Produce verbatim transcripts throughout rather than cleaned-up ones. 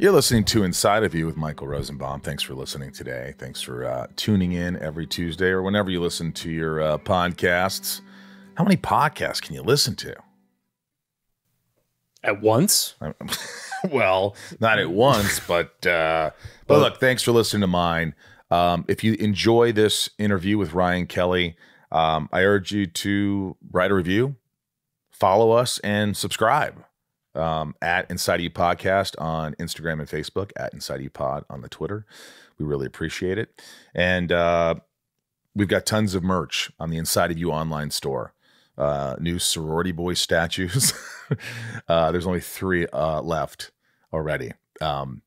You're listening to Inside of You with Michael Rosenbaum. Thanks for listening today. Thanks for uh, tuning in every Tuesday or whenever you listen to your uh, podcasts. How many podcasts can you listen to? At once? Well, not at once, but, uh, but look, thanks for listening to mine. Um, if you enjoy this interview with Ryan Kelley, um, I urge you to write a review, follow us, and subscribe. Um, at Inside You Podcast on Instagram and Facebook, at Inside You Pod on the Twitter. We really appreciate it. And uh, we've got tons of merch on the Inside of You online store. Uh, new sorority boy statues. uh, there's only three uh, left already. Um,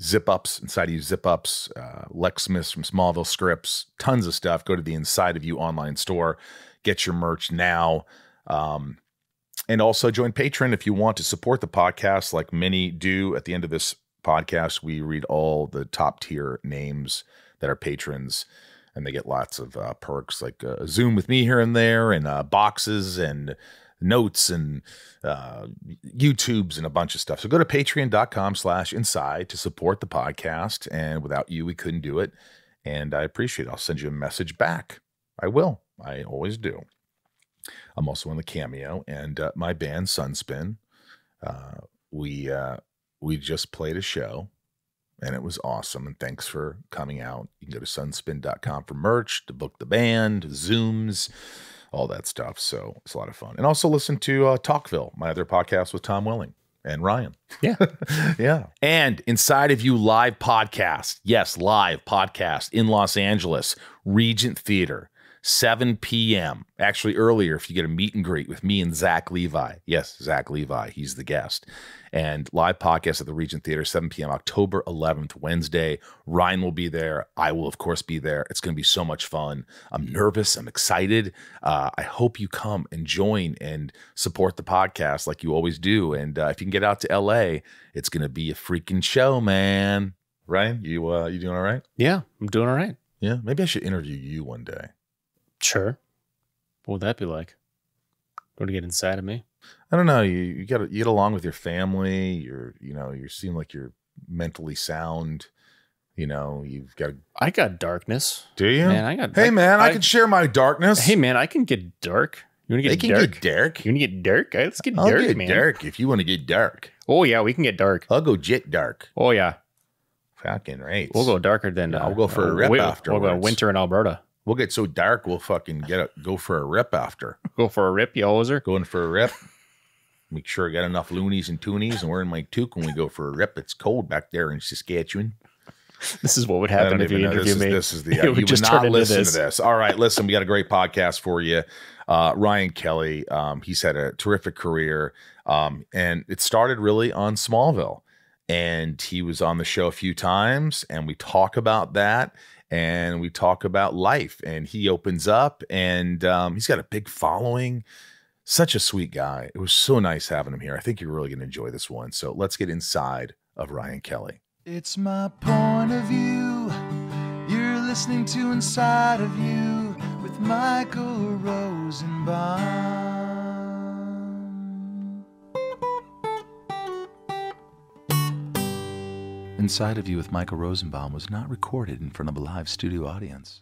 zip ups, Inside of You zip ups, uh, Lex Smith from Smallville scripts, tons of stuff. Go to the Inside of You online store. Get your merch now. Um, And also join Patreon if you want to support the podcast like many do. At the end of this podcast, we read all the top tier names that are patrons, and they get lots of uh, perks like uh, Zoom with me here and there, and uh, boxes and notes and uh, YouTubes and a bunch of stuff. So go to patreon.com slash inside to support the podcast. And without you, we couldn't do it. And I appreciate it. I'll send you a message back. I will. I always do. I'm also in the Cameo, and uh, my band Sunspin, uh, we uh, we just played a show, and it was awesome. And thanks for coming out. You can go to sunspin dot com for merch, to book the band, Zooms, all that stuff. So it's a lot of fun. And also listen to uh, Talkville, my other podcast with Tom Welling and Ryan. Yeah, yeah. And Inside of You live podcast, yes, live podcast in Los Angeles, Regent Theater. seven p m Actually, earlier, if you get a meet and greet with me and Zach Levi. Yes, Zach Levi. He's the guest. And live podcast at the Regent Theater, seven p m October eleventh, Wednesday. Ryan will be there. I will, of course, be there. It's going to be so much fun. I'm nervous. I'm excited. Uh, I hope you come and join and support the podcast like you always do. And uh, if you can get out to L A, it's going to be a freaking show, man. Ryan, you, uh, you doing all right? Yeah, I'm doing all right. Yeah, maybe I should interview you one day. Sure. What would that be like? Going to get inside of me? I don't know. You you get you get along with your family. You're you know you seem like you're mentally sound. You know you've got. A... I got darkness. Do you? Man, I got. Hey I, man, I, I can share my darkness. Hey man, I can get dark. You want to get? They dark? Can get dark. You want to get dark? Right, let's get I'll dark, get man. Dark if you want to get dark. Oh yeah, we can get dark. I'll go jet dark. Oh yeah. Fucking right. We'll go darker than. I'll uh, go for uh, a rip wait, afterwards. We'll go winter in Alberta. We'll get so dark, we'll fucking get a, go for a rip after. Go for a rip, you hoser. Going for a rip. Make sure I got enough loonies and toonies, and we're in my toque when we go for a rip. It's cold back there in Saskatchewan. This is what would happen if you interview me. This is the uh, you would not listen to this. All right, listen, we got a great podcast for you. Uh, Ryan Kelley, um, he's had a terrific career, um, and it started really on Smallville. And he was on the show a few times, and we talk about that. And we talk about life, and he opens up, and um, he's got a big following. Such a sweet guy. It was so nice having him here. I think you're really going to enjoy this one. So let's get inside of Ryan Kelley. It's my point of view. You're listening to Inside of You with Michael Rosenbaum. Inside of You with Michael Rosenbaum was not recorded in front of a live studio audience.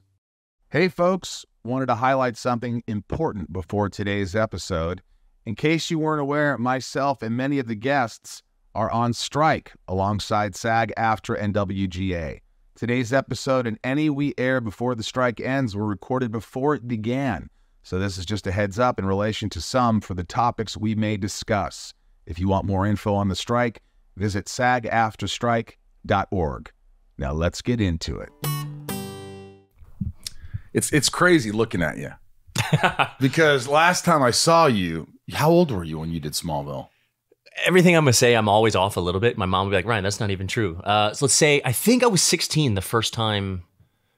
Hey folks, wanted to highlight something important before today's episode. In case you weren't aware, myself and many of the guests are on strike alongside SAG-AFTRA and W G A. Today's episode and any we air before the strike ends were recorded before it began. So this is just a heads up in relation to some for the topics we may discuss. If you want more info on the strike, visit S A G A F T R A strike dot org. Now let's get into it. It's it's crazy looking at you because last time I saw you, how old were you when you did Smallville? Everything I'm gonna say, I'm always off a little bit. My mom would be like, Ryan, that's not even true. Uh, so let's say I think I was sixteen the first time,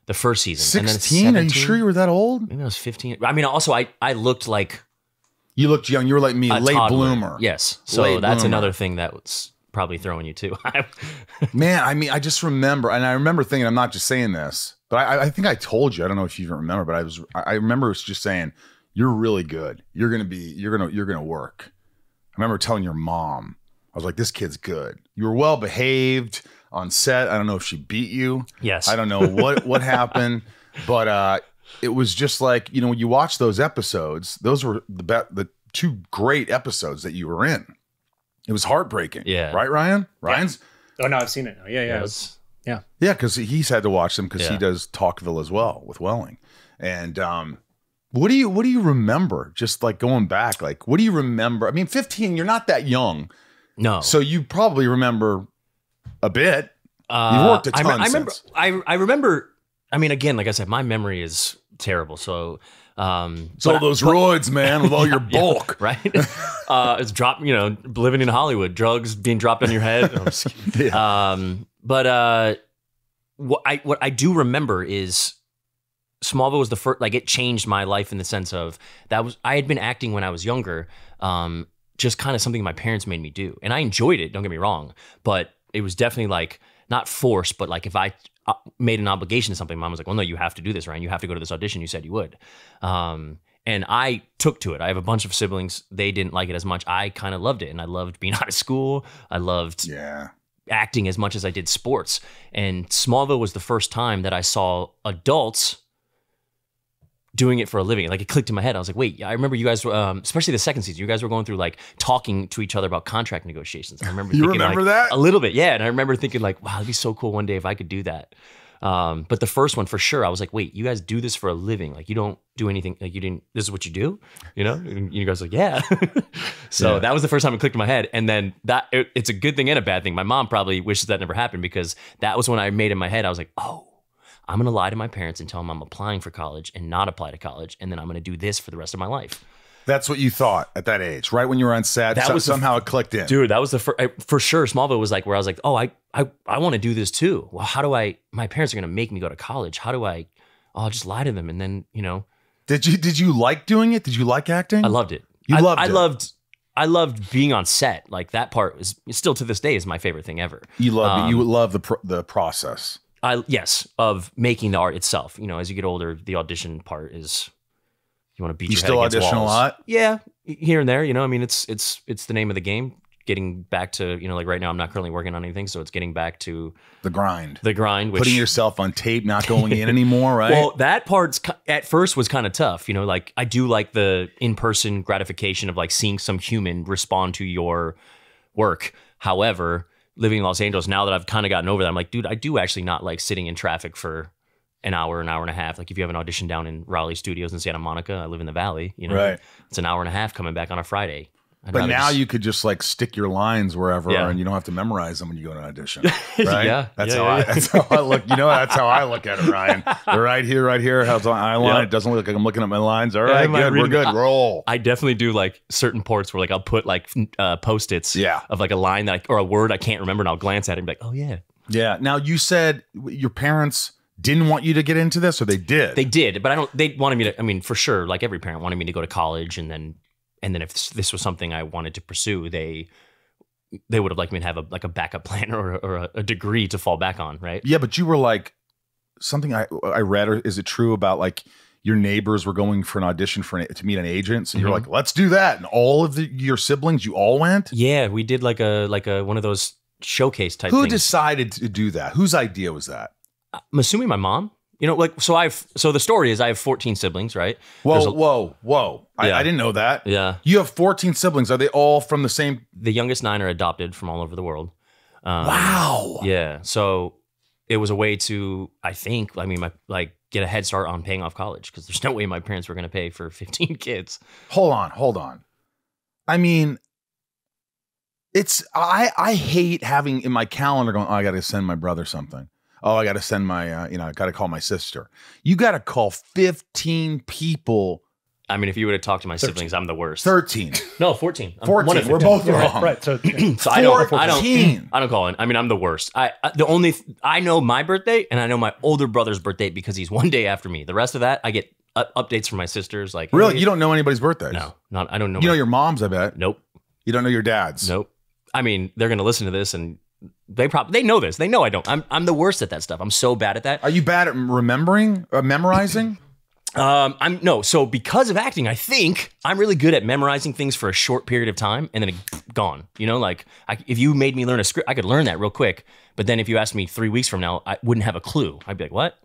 the first season. Sixteen? And then seventeen. Are you sure you were that old? Maybe I was fifteen. I mean, also I I looked like you looked young. You were like me, late toddler. Bloomer. Yes. So late that's bloomer. Another thing that was. Probably throwing you too. Man, I mean, I just remember, and I remember thinking, I'm not just saying this, but I, I think I told you, I don't know if you even remember, but I was, I remember just saying, you're really good. You're going to be, you're going to, you're going to work. I remember telling your mom, I was like, this kid's good. You were well behaved on set. I don't know if she beat you. Yes. I don't know what, what happened, but uh, it was just like, you know, when you watch those episodes, those were the the two great episodes that you were in. It was heartbreaking. Yeah. Right, Ryan? Ryan's? Yeah. Oh, no, I've seen it now. Yeah, yeah. It was, yeah. Yeah, because he's had to watch them because yeah. he does Talkville as well with Welling. And um, what do you what do you remember? Just like going back, like, what do you remember? I mean, fifteen, you're not that young. No. So you probably remember a bit. Uh, you worked a ton I, I remember, since. I, I remember, I mean, again, like I said, my memory is terrible. So... Um, it's all those I, but, roids, man, with all your bulk, yeah, right? uh, it's drop, you know, living in Hollywood, drugs being dropped on your head. No, I'm just kidding. Yeah. Um, but uh, what I what I do remember is Smallville was the first, like it changed my life in the sense of that was I had been acting when I was younger, um, just kind of something my parents made me do, and I enjoyed it. Don't get me wrong, but it was definitely like not forced, but like if I. made an obligation to something. Mom was like, well, no, you have to do this, Ryan. You have to go to this audition. You said you would. Um, and I took to it. I have a bunch of siblings. They didn't like it as much. I kind of loved it. And I loved being out of school. I loved yeah. acting as much as I did sports. And Smallville was the first time that I saw adults doing it for a living. Like it clicked in my head. I was like, wait, I remember you guys, um, especially the second season, you guys were going through like talking to each other about contract negotiations. I remember you thinking, remember like, that? A little bit. Yeah. And I remember thinking like, wow, it'd be so cool one day if I could do that. Um, but the first one for sure, I was like, wait, you guys do this for a living. Like you don't do anything. Like you didn't, this is what you do, you know? And you guys are like, yeah. So yeah. that was the first time it clicked in my head. And then that it, it's a good thing and a bad thing. My mom probably wishes that never happened because that was when I made in my head. I was like, oh, I'm going to lie to my parents and tell them I'm applying for college and not apply to college. And then I'm going to do this for the rest of my life. That's what you thought at that age, right? When you were on set, that so, was somehow it clicked in. Dude, that was the first, for sure. Smallville was like, where I was like, oh, I, I, I want to do this too. Well, how do I, my parents are going to make me go to college. How do I, oh, I'll just lie to them. And then, you know, did you, did you like doing it? Did you like acting? I loved it. You I, loved I, it. I loved I loved being on set. Like that part was still to this day is my favorite thing ever. You love, um, you love the, pro the process. I, yes, of making the art itself. You know, as you get older, the audition part is you want to beat you your still head against audition walls. A lot. Yeah, here and there. You know, I mean, it's it's it's the name of the game. Getting back to, you know, like right now, I'm not currently working on anything, so it's getting back to the grind. The grind, which, putting yourself on tape, not going in anymore, right? Well, that part's at first was kind of tough. You know, like I do like the in-person gratification of like seeing some human respond to your work. However, living in Los Angeles, now that I've kind of gotten over that, I'm like, dude, I do actually not like sitting in traffic for an hour, an hour and a half. Like if you have an audition down in Raleigh Studios in Santa Monica, I live in the Valley, you know, right. It's an hour and a half coming back on a Friday. I'd but now just... you could just like stick your lines wherever yeah. and you don't have to memorize them when you go to an audition, right? yeah. That's, yeah, how yeah, I, yeah. that's how I look. You know, that's how I look at it, Ryan. They're right here, right here. How's my eye line? Yep. It doesn't look like I'm looking at my lines. All right, yeah, good. Reading, we're good. I, Roll. I definitely do like certain parts where like I'll put like uh, post-its yeah. of like a line that I, or a word I can't remember, and I'll glance at it and be like, oh, yeah. Yeah. Now, you said your parents didn't want you to get into this, or they did? They did, but I don't, they wanted me to, I mean, for sure, like every parent wanted me to go to college and then, And then if this, this was something I wanted to pursue, they they would have liked me to have a, like a backup plan or, or a, a degree to fall back on, right? Yeah, but you were like, something I, I read, or is it true about like your neighbors were going for an audition for an, to meet an agent? So mm-hmm. you're like, let's do that. And all of the, your siblings, you all went? Yeah, we did like a like a one of those showcase type Who things. Decided to do that? Whose idea was that? I'm assuming my mom. You know, like, so I've, so the story is I have fourteen siblings, right? Whoa, a, whoa, whoa. Yeah. I, I didn't know that. Yeah. You have fourteen siblings. Are they all from the same? The youngest nine are adopted from all over the world. Um, wow. Yeah. So it was a way to, I think, I mean, my, like get a head start on paying off college because there's no way my parents were going to pay for fifteen kids. Hold on. Hold on. I mean, it's, I, I hate having in my calendar going, oh, I got to send my brother something. Oh, I got to send my, uh, you know, I got to call my sister. You got to call fifteen people. I mean, if you would have talked to my thirteen siblings, I'm the worst. thirteen. No, fourteen. I'm fourteen. One of We're both wrong. Right. right. So, yeah. so I, don't, I, don't, I don't call in. I mean, I'm the worst. I, I The only, th I know my birthday and I know my older brother's birthday because he's one day after me. The rest of that, I get uh, updates from my sisters. Like, really? Hey, you don't know anybody's birthdays? No, not, I don't know. You know your mom's, I bet. Nope. You don't know your dad's? Nope. I mean, they're going to listen to this and They probably they know this. They know I don't. I'm I'm the worst at that stuff. I'm so bad at that. Are you bad at remembering, uh, memorizing? Um, I'm no, so because of acting, I think I'm really good at memorizing things for a short period of time and then it, gone, you know, like I, if you made me learn a script, I could learn that real quick. But then if you asked me three weeks from now, I wouldn't have a clue. I'd be like, what?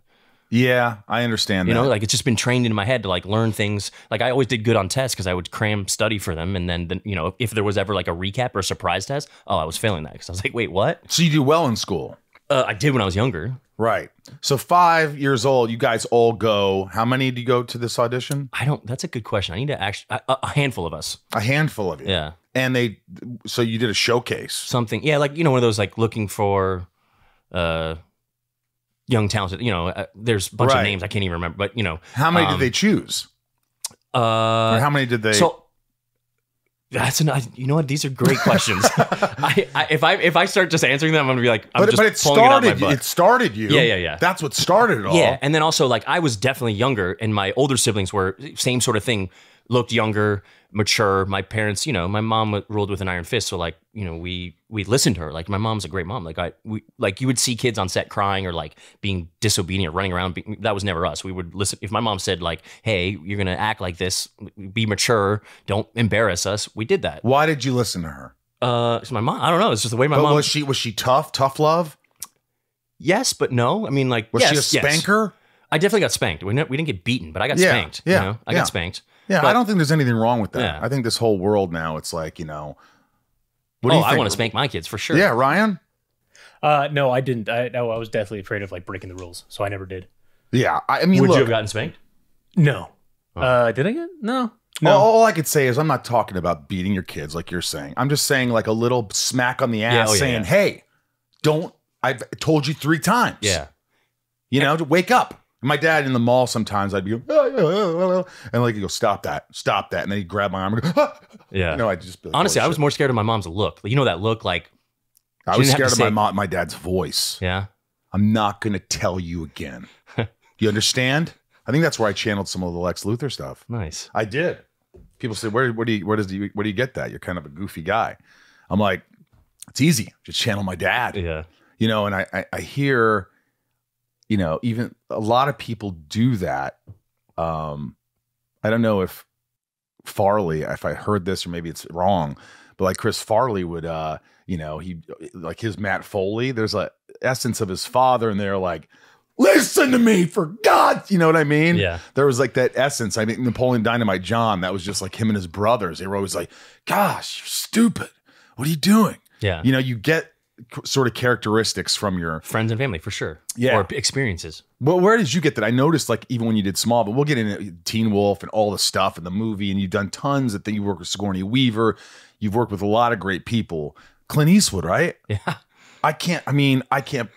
Yeah, I understand you that. You know, like it's just been trained in my head to like learn things. Like I always did good on tests because I would cram study for them. And then, then, you know, if there was ever like a recap or a surprise test, oh, I was failing that because I was like, wait, what? So you do well in school. Uh, I did when I was younger. Right. So five years old, you guys all go. How many do you go to this audition? I don't. That's a good question. I need to actually a, a handful of us. A handful of you. Yeah. And they. So you did a showcase. Something. Yeah. Like, you know, one of those like looking for uh, young talented. You know, uh, there's a bunch right. of names I can't even remember. But, you know, how many um, did they choose? Uh, or how many did they? So that's an, you know what? These are great questions. I, I, if I if I start just answering them, I'm gonna be like, I'm but, just but it pulling started, it out my butt. It started you. Yeah, yeah, yeah. That's what started it all. Yeah, and then also like I was definitely younger, and my older siblings were same sort of thing. Looked younger, mature. My parents, you know, my mom ruled with an iron fist. So like, you know, we we listened to her. Like my mom's a great mom. Like I we like you would see kids on set crying or like being disobedient, running around. That was never us. We would listen. If my mom said like, "Hey, you're gonna act like this. Be mature. Don't embarrass us." We did that. Why did you listen to her? Uh, so my mom. I don't know. It's just the way my but mom was. She was she tough? Tough love? Yes, but no. I mean, like was yes, she a spanker? Yes. I definitely got spanked. We didn't, we didn't get beaten, but I got yeah, spanked. Yeah, you know? I yeah. got spanked. Yeah, but I don't think there's anything wrong with that. Yeah. I think this whole world now, it's like, you know, what do oh, you think? I want to spank my kids for sure. Yeah, Ryan? Uh, no, I didn't. I, no, I was definitely afraid of like breaking the rules, so I never did. Yeah, I mean, would look, you have gotten spanked? No. Oh. Uh, did I get? No. No. All, all I could say is I'm not talking about beating your kids like you're saying. I'm just saying like a little smack on the ass yeah, oh, yeah, saying, yeah. hey, don't, I've told you three times. Yeah. You know, to wake up. My dad in the mall sometimes I'd be oh, oh, oh, and like you go stop that, stop that, and then he'd grab my arm and go ah. yeah. You know, I just like, honestly I was more scared of my mom's look. You know that look like I was scared of my mom, my dad's voice. Yeah, I'm not gonna tell you again. You understand? I think that's where I channeled some of the Lex Luthor stuff. Nice, I did. People say where where do you where does you where do you get that? You're kind of a goofy guy. I'm like it's easy. Just channel my dad. Yeah, you know, and I I, I hear. You know, even a lot of people do that. Um, I don't know if Farley, if I heard this or maybe it's wrong, but like Chris Farley would, uh, you know, he like his Matt Foley, there's a essence of his father and they're like, listen to me for God. You know what I mean? Yeah. There was like that essence. I mean, Napoleon Dynamite John, that was just like him and his brothers. They were always like, gosh, you're stupid. What are you doing? Yeah. You know, you get sort of characteristics from your friends and family for sure. Yeah. Or experiences. Well, where did you get that? I noticed like even when you did Small, but we'll get into Teen Wolf and all the stuff and the movie and you've done tons of things. You work with Sigourney Weaver. You've worked with a lot of great people. Clint Eastwood, right? Yeah. I can't, I mean, I can't,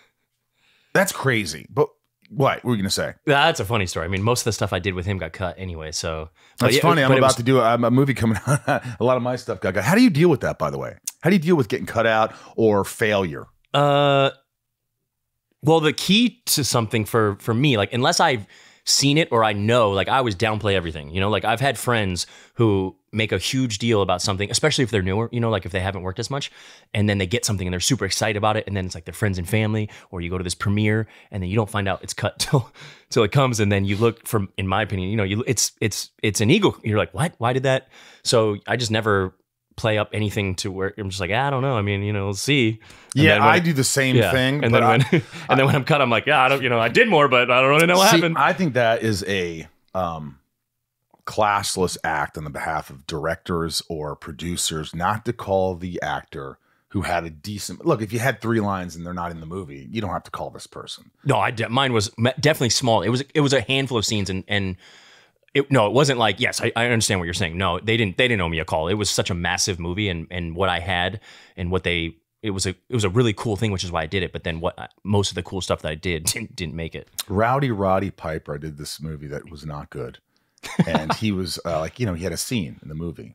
that's crazy. But what, what were you going to say? That's a funny story. I mean, most of the stuff I did with him got cut anyway. So that's yeah, funny. I'm about was, to do a, a movie coming out. A lot of my stuff got cut. How do you deal with that, by the way? How do you deal with getting cut out or failure? Uh, well, the key to something for for me, like unless I've seen it or I know, like I always downplay everything. You know, like I've had friends who make a huge deal about something, especially if they're newer, you know, like if they haven't worked as much and then they get something and they're super excited about it. And then it's like their friends and family, or you go to this premiere and then you don't find out it's cut till, till it comes. And then you look from, in my opinion, you know, you it's, it's, it's an ego. You're like, what, why did that? So I just never play up anything to where I'm just like, I don't know. I mean, you know, we'll see. And yeah, I, I do the same yeah, thing. And, but then I, when, I, and then when I'm cut, I'm like, yeah, I don't, you know, I did more, but I don't really know what see, happened. I think that is a um, classless act on the behalf of directors or producers, not to call the actor who had a decent look. If you had three lines and they're not in the movie, you don't have to call this person. No, I de mine was definitely small. It was, it was a handful of scenes and, and, It, no, it wasn't like, yes, I, I understand what you're saying. No, they didn't, they didn't owe me a call. It was such a massive movie and, and what I had and what they, it was a, it was a really cool thing, which is why I did it. But then what, most of the cool stuff that I did didn't, didn't make it. Rowdy Roddy Piper, I did this movie that was not good. And he was uh, like, you know, he had a scene in the movie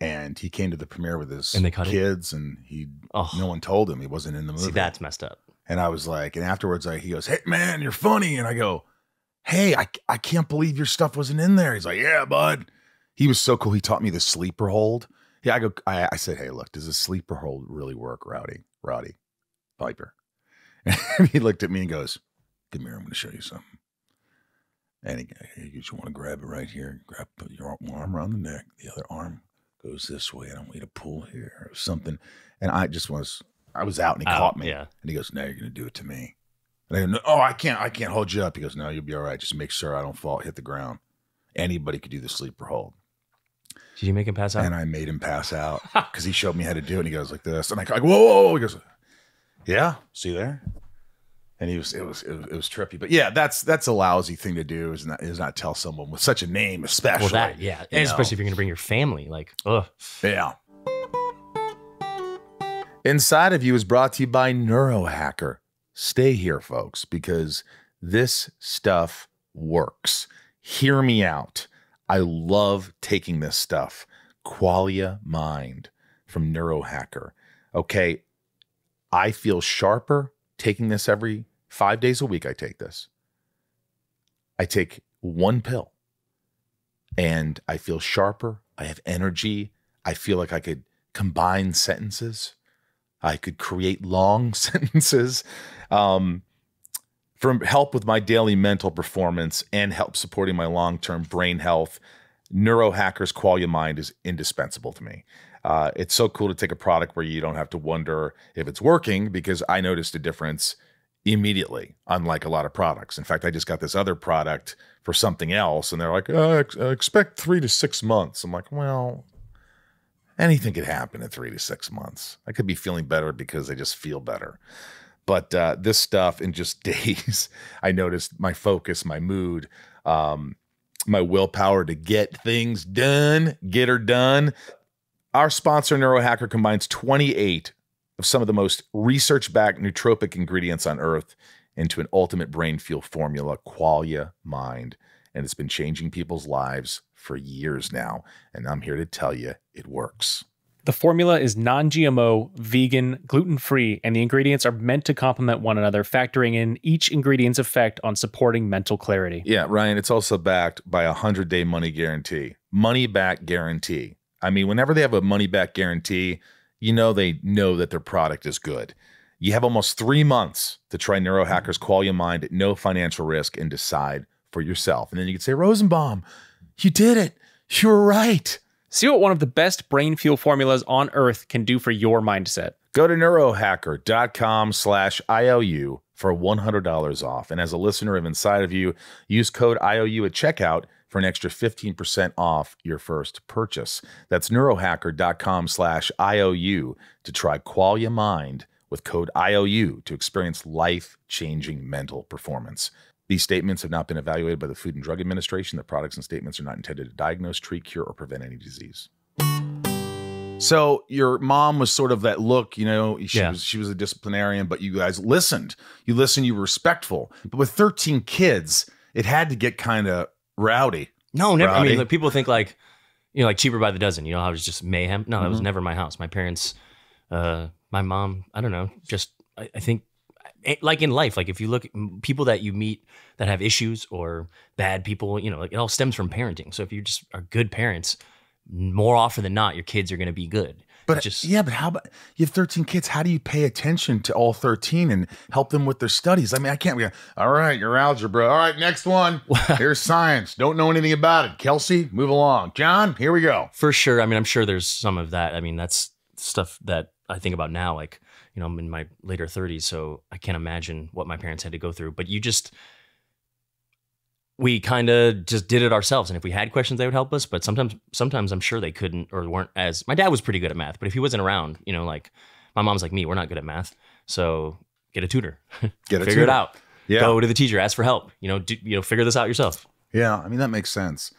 and he came to the premiere with his and they cut kids it? and he, oh. no one told him he wasn't in the movie. See, that's messed up. And I was like, and afterwards I, he goes, hey man, you're funny. And I go, hey, I, I can't believe your stuff wasn't in there. He's like, yeah, bud. He was so cool. He taught me the sleeper hold. Yeah, I go. I, I said, hey, look, does the sleeper hold really work, Rowdy? Roddy Piper. And he looked at me and goes, come here, I'm going to show you something. And he, you want to grab it right here. Grab, put your arm around the neck. The other arm goes this way. And I want you to pull here or something. And I just was, I was out and he oh, caught me. Yeah. And he goes, now you're going to do it to me. And I go, no, oh, I can't, I can't hold you up. He goes, no, you'll be all right. Just make sure I don't fall, hit the ground. Anybody could do the sleeper hold. Did you make him pass out? And I made him pass out because he showed me how to do it. And he goes like this. And I go, whoa, whoa, whoa. He goes, yeah, see there? And he was, it was, it was, it was trippy, but yeah, that's, that's a lousy thing to do is not, is not tell someone with such a name, especially. Well, that, yeah. And especially know. If you're going to bring your family, like, ugh. Yeah. Inside of You is brought to you by Neurohacker. Stay here, folks, because this stuff works. Hear me out. I love taking this stuff. Qualia Mind from Neurohacker. Okay. I feel sharper taking this every five days a week. I take this. I take one pill and I feel sharper. I have energy. I feel like I could combine sentences. I could create long sentences. Um, for help with my daily mental performance and help supporting my long-term brain health, Neurohacker's Qualia Mind is indispensable to me. Uh, it's so cool to take a product where you don't have to wonder if it's working, because I noticed a difference immediately, unlike a lot of products. In fact, I just got this other product for something else, and they're like, uh, ex expect three to six months. I'm like, well, anything could happen in three to six months. I could be feeling better because I just feel better. But uh, this stuff in just days, I noticed my focus, my mood, um, my willpower to get things done, get her done. Our sponsor, Neurohacker, combines twenty-eight of some of the most research-backed nootropic ingredients on Earth into an ultimate brain fuel formula, Qualia Mind. And it's been changing people's lives for years now. And I'm here to tell you it works. The formula is non-G M O, vegan, gluten-free, and the ingredients are meant to complement one another, factoring in each ingredient's effect on supporting mental clarity. Yeah, Ryan, it's also backed by a hundred-day money guarantee. Money back guarantee. I mean, whenever they have a money-back guarantee, you know they know that their product is good. You have almost three months to try Neurohacker's Qualia Mind at no financial risk and decide for yourself. And then you can say, Rosenbaum, you did it. You were right. See what one of the best brain fuel formulas on Earth can do for your mindset. Go to neurohacker dot com slash I O U for one hundred dollars off. And as a listener of Inside of You, use code I O U at checkout for an extra fifteen percent off your first purchase. That's neurohacker dot com slash I O U to try Qualia Mind with code I O U to experience life-changing mental performance. These statements have not been evaluated by the Food and Drug Administration. The products and statements are not intended to diagnose, treat, cure, or prevent any disease. So your mom was sort of that look, you know, she, yeah. was, she was a disciplinarian, but you guys listened. You listened, you were respectful. But with thirteen kids, it had to get kind of rowdy. No, never. Rowdy. I mean, like, people think like, you know, like Cheaper by the Dozen, you know, how it was just mayhem. No, that mm-hmm. was never my house. My parents, uh, my mom, I don't know, just, I, I think like in life, like if you look at people that you meet that have issues or bad people, you know, like it all stems from parenting. So if you just are good parents, more often than not, your kids are going to be good. But it's just, yeah, but how about you have thirteen kids? How do you pay attention to all thirteen and help them with their studies? I mean, I can't be, all right, your algebra. All right, next one. Here's science. Don't know anything about it. Kelsey, move along. John, here we go. For sure. I mean, I'm sure there's some of that. I mean, that's stuff that I think about now. Like, you know, I'm in my later thirties, so I can't imagine what my parents had to go through. But you just, we kind of just did it ourselves. And if we had questions, they would help us. But sometimes, sometimes I'm sure they couldn't or weren't as, my dad was pretty good at math, but if he wasn't around, you know, like my mom's like me, we're not good at math. So get a tutor, get a figure tutor. it out. Yeah. Go to the teacher, ask for help, you know, do, you know, figure this out yourself. Yeah. I mean, that makes sense.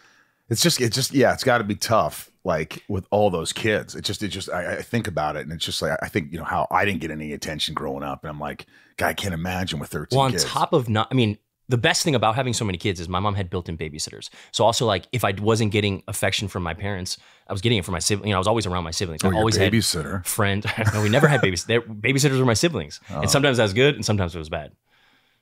It's just, it's just, yeah, it's gotta be tough. Like with all those kids, it just, it just, I, I think about it and it's just like, I think, you know, how I didn't get any attention growing up. And I'm like, God, I can't imagine with thirteen well, on kids. Top of not, I mean, the best thing about having so many kids is my mom had built-in babysitters. So also like if I wasn't getting affection from my parents, I was getting it from my siblings. You know, I was always around my siblings. Oh, I always had babysitter friend. No, we never had babysitters. Babysitters were my siblings. Oh. And sometimes that was good and sometimes it was bad.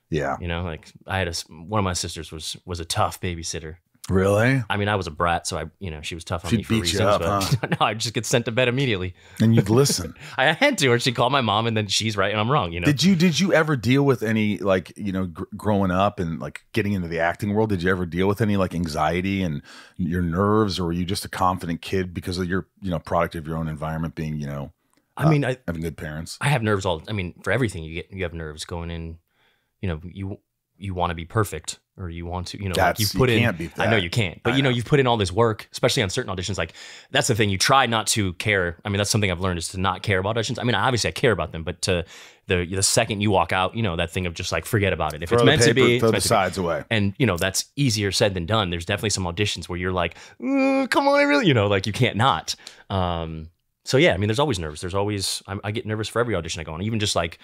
Yeah. You know, like I had a, one of my sisters was, was a tough babysitter. Really? I mean, I was a brat, so I, you know, she was tough on she'd me for reasons. Up, but huh? No, I'd just get sent to bed immediately. And you'd listen. I had to, or she'd call my mom, and then she's right and I'm wrong. You know. Did you did you ever deal with any, like, you know, gr growing up and like getting into the acting world? Did you ever deal with any like anxiety and your nerves, or were you just a confident kid because of your, you know, product of your own environment being, you know, I uh, mean, I, having good parents? I have nerves all. I mean, for everything you get, you have nerves going in. You know, you you want to be perfect. Or you want to, you know, like you put you in, I know you can't, but I you know, know, you've put in all this work, especially on certain auditions. Like that's the thing, you try not to care. I mean, that's something I've learned, is to not care about auditions. I mean, obviously I care about them, but to the, the second you walk out, you know, that thing of just like, forget about it. If throw it's meant paper, to be, throw the sides away. And you know, that's easier said than done. There's definitely some auditions where you're like, mm, come on, I really, you know, like you can't not. Um, so yeah, I mean, there's always nerves. There's always, I, I get nervous for every audition I go on, even just like,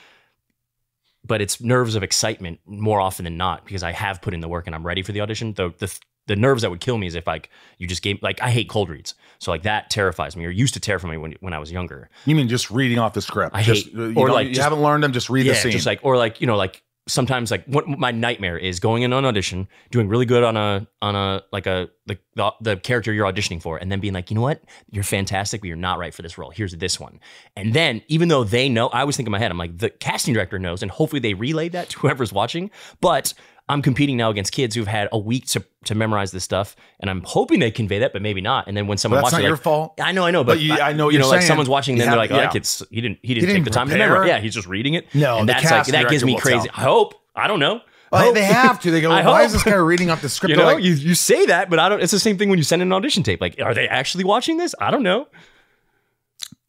but it's nerves of excitement more often than not, because I have put in the work and I'm ready for the audition. The, the, the nerves that would kill me is if like you just gave, like I hate cold reads. So like that terrifies me, or used to terrify me when, when I was younger. You mean just reading off the script? I just, hate, you or know, like, you just, haven't learned them, just read yeah, the scene. Just like, or like, you know, like sometimes like what my nightmare is going in on audition, doing really good on a, on a, like a, like the, the character you're auditioning for, and then being like, you know what, you're fantastic, but you're not right for this role. Here's this one. And then even though they know, I always think in my head, I'm like, the casting director knows, and hopefully they relayed that to whoever's watching, but I'm competing now against kids who've had a week to, to memorize this stuff, and I'm hoping they convey that, but maybe not. And then when someone well, that's watches, not your like, fault. I know, I know, but, but you, I know, you know, saying, like someone's watching, then they're like, yeah. "Oh, kids, he didn't, he didn't, he didn't take the time prepare. to remember." Yeah, he's just reading it. No, and that's like that gives me crazy. I hope. I don't know. Well, they have to. They go, well, why hope. is this guy reading off the script? You know, like, you, you say that, but I don't. It's the same thing when you send in an audition tape. Like, are they actually watching this? I don't know.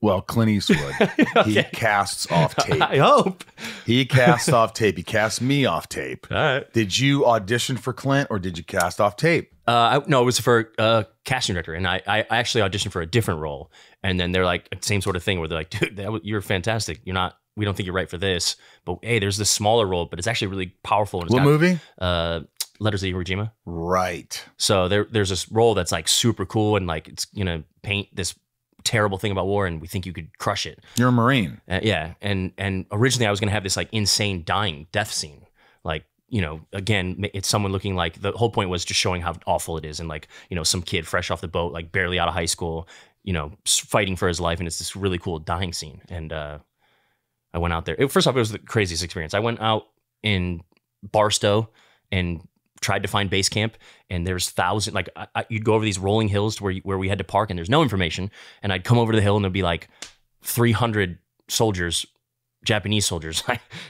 Well, Clint Eastwood, okay. he casts off tape. I hope. He casts off tape. He cast me off tape. All right. Did you audition for Clint, or did you cast off tape? Uh, I, no, it was for uh, casting director. And I, I actually auditioned for a different role. And then they're like, same sort of thing where they're like, dude, that, you're fantastic. You're not, we don't think you're right for this. But hey, there's this smaller role, but it's actually really powerful. And it's what got, movie? Uh, Letters from Iwo Jima. Right. So there, there's this role that's like super cool. And like, it's, you know, paint this terrible thing about war, and we think you could crush it. You're a Marine. Uh, yeah. And and originally I was going to have this like insane dying death scene. Like, you know, again, it's someone looking like, the whole point was just showing how awful it is. And like, you know, some kid fresh off the boat, like barely out of high school, you know, fighting for his life. And it's this really cool dying scene. And uh, I went out there. It, first off, it was the craziest experience. I went out in Barstow and tried to find base camp, and there's thousand, like I, I, you'd go over these rolling hills to where, you, where we had to park, and there's no information. And I'd come over to the hill and there'd be like three hundred soldiers, Japanese soldiers.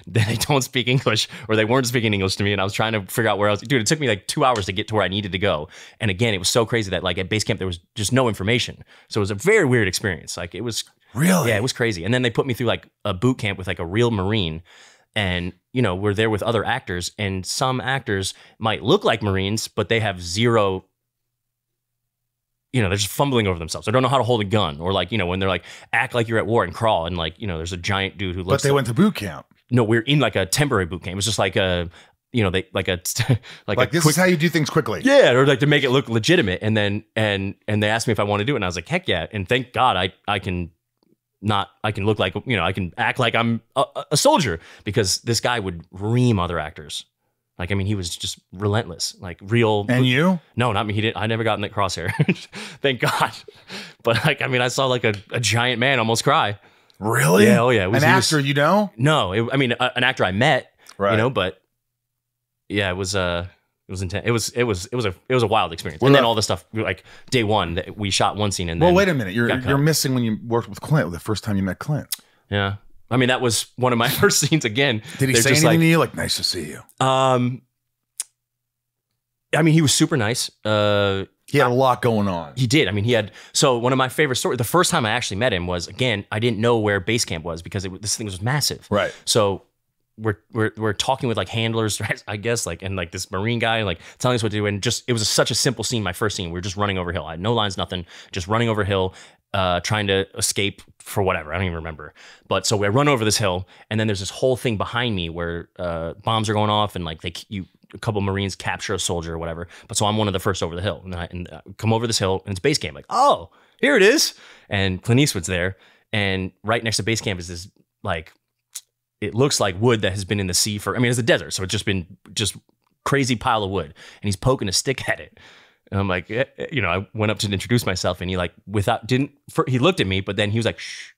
They don't speak English, or they weren't speaking English to me. And I was trying to figure out where I was. Dude, it took me like two hours to get to where I needed to go. And again, it was so crazy that like at base camp, there was just no information. So it was a very weird experience. Like it was really, yeah, it was crazy. And then they put me through like a boot camp with like a real Marine. And, you know, we're there with other actors, and some actors might look like Marines, but they have zero, you know, they're just fumbling over themselves. They don't know how to hold a gun, or like, you know, when they're like, act like you're at war and crawl. And like, you know, there's a giant dude who looks. But they like, went to boot camp. No, we're in like a temporary boot camp. It's just like a, you know, they like a, like, like a this quick, is how you do things quickly. Yeah. Or like to make it look legitimate. And then, and, and they asked me if I wanted to do it. And I was like, heck yeah. And thank God I, I can. Not, I can look like, you know, I can act like I'm a, a soldier, because this guy would ream other actors. Like, I mean, he was just relentless, like real. And you? No, not me. He didn't. I never got in that crosshair. Thank God. But like, I mean, I saw like a, a giant man almost cry. Really? Yeah, oh yeah. It was, an actor, was, you know? No, it, I mean, a, an actor I met, right. You know, but yeah, it was, uh, it was intense. It was, it was, it was a, it was a wild experience. Well, and then all the stuff, like day one that we shot one scene. And then well, wait a minute. You're, you're missing when you worked with Clint, the first time you met Clint. Yeah. I mean, that was one of my first scenes again. Did he say anything like, to you? Like, nice to see you. Um, I mean, he was super nice. Uh, He had a lot going on. He did. I mean, he had. So one of my favorite stories, the first time I actually met him was, again, I didn't know where base camp was, because it, this thing was massive. Right. So We're, we're, we're talking with like handlers, I guess, like, and like this Marine guy, like telling us what to do. And just, it was a, such a simple scene. My first scene, we were just running over hill. I had no lines, nothing, just running over hill, uh, trying to escape for whatever. I don't even remember. But so we run over this hill, and then there's this whole thing behind me where, uh, bombs are going off, and like they, you, a couple of Marines capture a soldier or whatever. But so I'm one of the first over the hill, and I, and I come over this hill, and it's base camp. Like, oh, here it is. And Clint Eastwood's there. And right next to base camp is this, like, it looks like wood that has been in the sea for, I mean, it's a desert. So it's just been just crazy pile of wood, and he's poking a stick at it. And I'm like, you know, I went up to introduce myself, and he like, without, didn't, for, he looked at me, but then he was like, shh,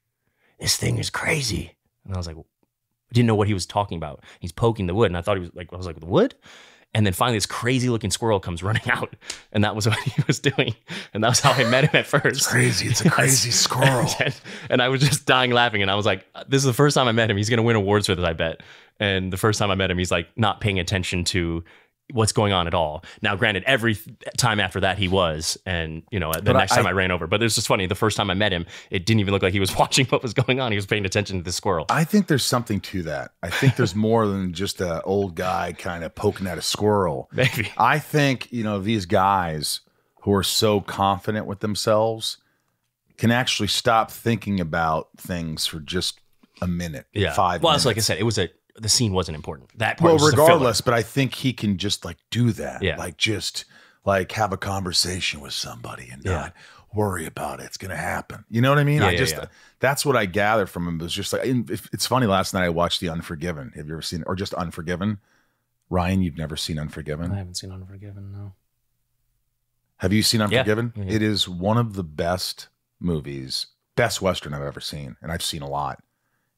this thing is crazy. And I was like, I didn't know what he was talking about. He's poking the wood. And I thought he was like, I was like, the wood? And then finally this crazy looking squirrel comes running out. And that was what he was doing. And that was how I met him at first. It's crazy. It's a crazy yes. squirrel. And, and I was just dying laughing. And I was like, this is the first time I met him. He's going to win awards for this, I bet. And the first time I met him, he's like not paying attention to what's going on at all. Now, granted, every time after that he was, and you know, the but next I, time I ran over, but it's just funny. The first time I met him, it didn't even look like he was watching what was going on. He was paying attention to the squirrel. I think there's something to that. I think there's more than just an old guy kind of poking at a squirrel. Maybe. I think, you know, these guys who are so confident with themselves can actually stop thinking about things for just a minute. Yeah. Five well, minutes. Well, like I said, it was a, the scene wasn't important. That part well, was regardless, but I think he can just like do that. Yeah. Like just like have a conversation with somebody and yeah. not worry about it. It's going to happen. You know what I mean? Yeah, I yeah, just, yeah. that's what I gather from him. It was just like, it's funny. Last night I watched The Unforgiven. Have you ever seen, or just Unforgiven? Ryan, you've never seen Unforgiven? I haven't seen Unforgiven. No. Have you seen Unforgiven? Yeah. Yeah. It is one of the best movies, best Western I've ever seen. And I've seen a lot.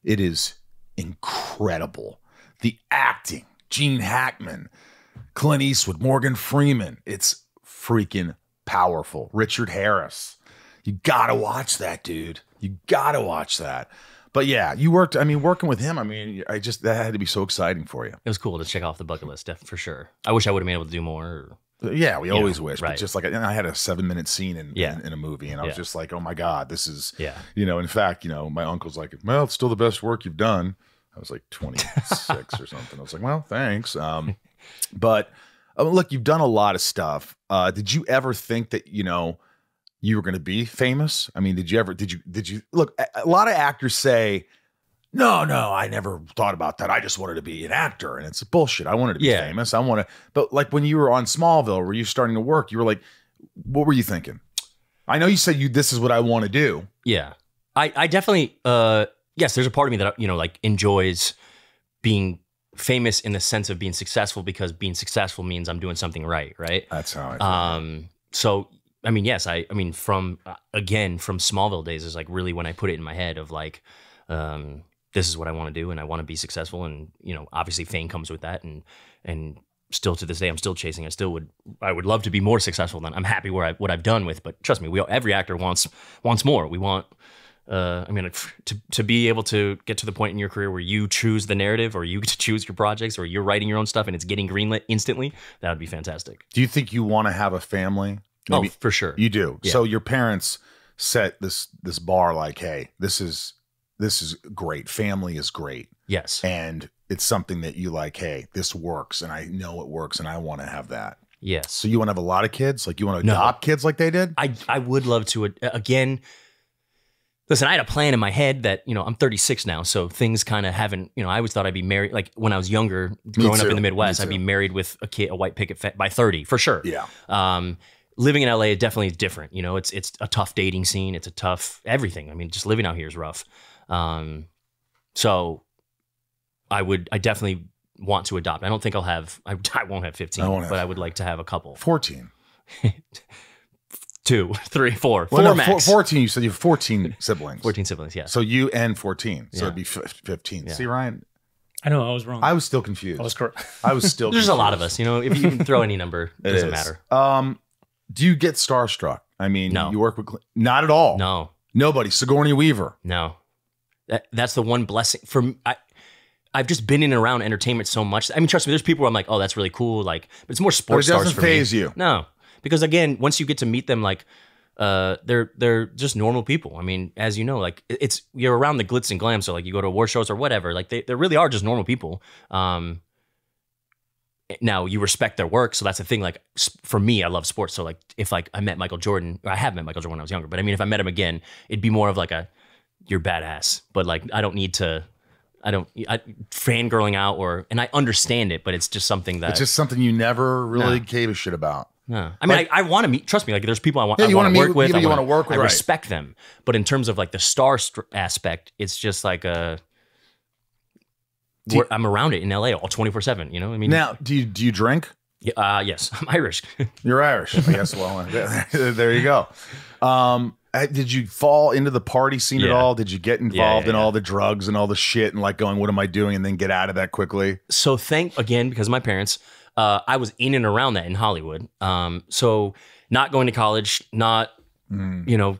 It is incredible. The acting, Gene Hackman, Clint Eastwood, Morgan Freeman. It's freaking powerful. Richard Harris. You gotta watch that, dude. You gotta watch that. But yeah, you worked, I mean, working with him, I mean, I just, that had to be so exciting for you. It was cool to check off the bucket list, for sure. I wish I would have been able to do more. Or... Yeah, we always yeah, wish, right. But just like, and I had a seven minute scene in, yeah. in, in a movie, and I was yeah. just like, oh my God, this is, yeah. you know, in fact, you know, my uncle's like, well, it's still the best work you've done. I was like twenty-six or something. I was like, well, thanks. Um, but I mean, look, you've done a lot of stuff. Uh, did you ever think that, you know, you were going to be famous? I mean, did you ever, did you, did you look, a lot of actors say, no, no, I never thought about that. I just wanted to be an actor, and it's bullshit. I wanted to be yeah. famous. I want to, but like when you were on Smallville, were you starting to work? You were like, what were you thinking? I know you said you, this is what I want to do. Yeah, I, I definitely, uh, yes, there's a part of me that, you know, like enjoys being famous in the sense of being successful, because being successful means I'm doing something right, right? That's how I feel. Um, so, I mean, yes, I, I mean, from, again, from Smallville days is like really when I put it in my head of like, um, this is what I want to do, and I want to be successful, and you know, obviously, fame comes with that, and and still to this day, I'm still chasing. I still would, I would love to be more successful than I'm happy where I what I've done with. But trust me, we all, every actor wants wants more. We want, uh, I mean, to to be able to get to the point in your career where you choose the narrative, or you get to choose your projects, or you're writing your own stuff, and it's getting greenlit instantly. That would be fantastic. Do you think you want to have a family? Maybe, oh, for sure, you do. Yeah. So your parents set this this bar, like, hey, this is. This is great. Family is great. Yes. And it's something that you like, hey, this works, and I know it works, and I want to have that. Yes. So you want to have a lot of kids? Like you want to adopt no. kids like they did? I, I would love to. Again, listen, I had a plan in my head that, you know, I'm thirty-six now, so things kind of haven't, you know, I always thought I'd be married. Like when I was younger, growing up in the Midwest, I'd be married with a kid, a white picket fence by thirty for sure. Yeah. Um, living in L A, it definitely is different. You know, it's, it's a tough dating scene. It's a tough everything. I mean, just living out here is rough. Um, so I would, I definitely want to adopt. I don't think I'll have, I, I won't have fifteen, I won't have but I would like to have a couple. fourteen. Two, three, four, well, four no, max. fourteen, you said you have fourteen siblings. fourteen siblings, yeah. So you and fourteen, so yeah. it'd be fifteen. Yeah. See, Ryan? I know, I was wrong. I was still confused. I was correct. I was still There's confused. A lot of us, you know, if you can throw any number, it doesn't is. Matter. Um, do you get starstruck? I mean, no. you work with, not at all. No. Nobody, Sigourney Weaver. No. That, that's the one blessing for me. I, I've just been in and around entertainment so much. I mean, trust me, there's people where I'm like, oh, that's really cool. Like, but it's more sports stars for me. It doesn't faze you. No, because again, once you get to meet them, like, uh, they're they're just normal people. I mean, as you know, like it's you're around the glitz and glam. So like, you go to award shows or whatever. Like, they they really are just normal people. Um, now you respect their work, so that's the thing. Like, for me, I love sports. So like, if like I met Michael Jordan, or I have met Michael Jordan when I was younger. But I mean, if I met him again, it'd be more of like a you're badass, but like, I don't need to, I don't, I, fangirling out or, and I understand it, but it's just something that. It's just something you never really no. gave a shit about. No. I mean, like, I, I want to meet, trust me, like there's people I want, yeah, I want to work with, I wanna, work with, I respect right. them. But in terms of like the star aspect, it's just like a, you, I'm around it in L A all twenty-four seven, you know what I mean? Now, do you, do you drink? Uh, yes, I'm Irish. You're Irish, I guess. Well, there you go. Um, did you fall into the party scene yeah. at all? Did you get involved yeah, yeah, in yeah. all the drugs and all the shit and like going, what am I doing? And then get out of that quickly? So thank, again, because of my parents, uh, I was in and around that in Hollywood. Um, so not going to college, not, mm. you know,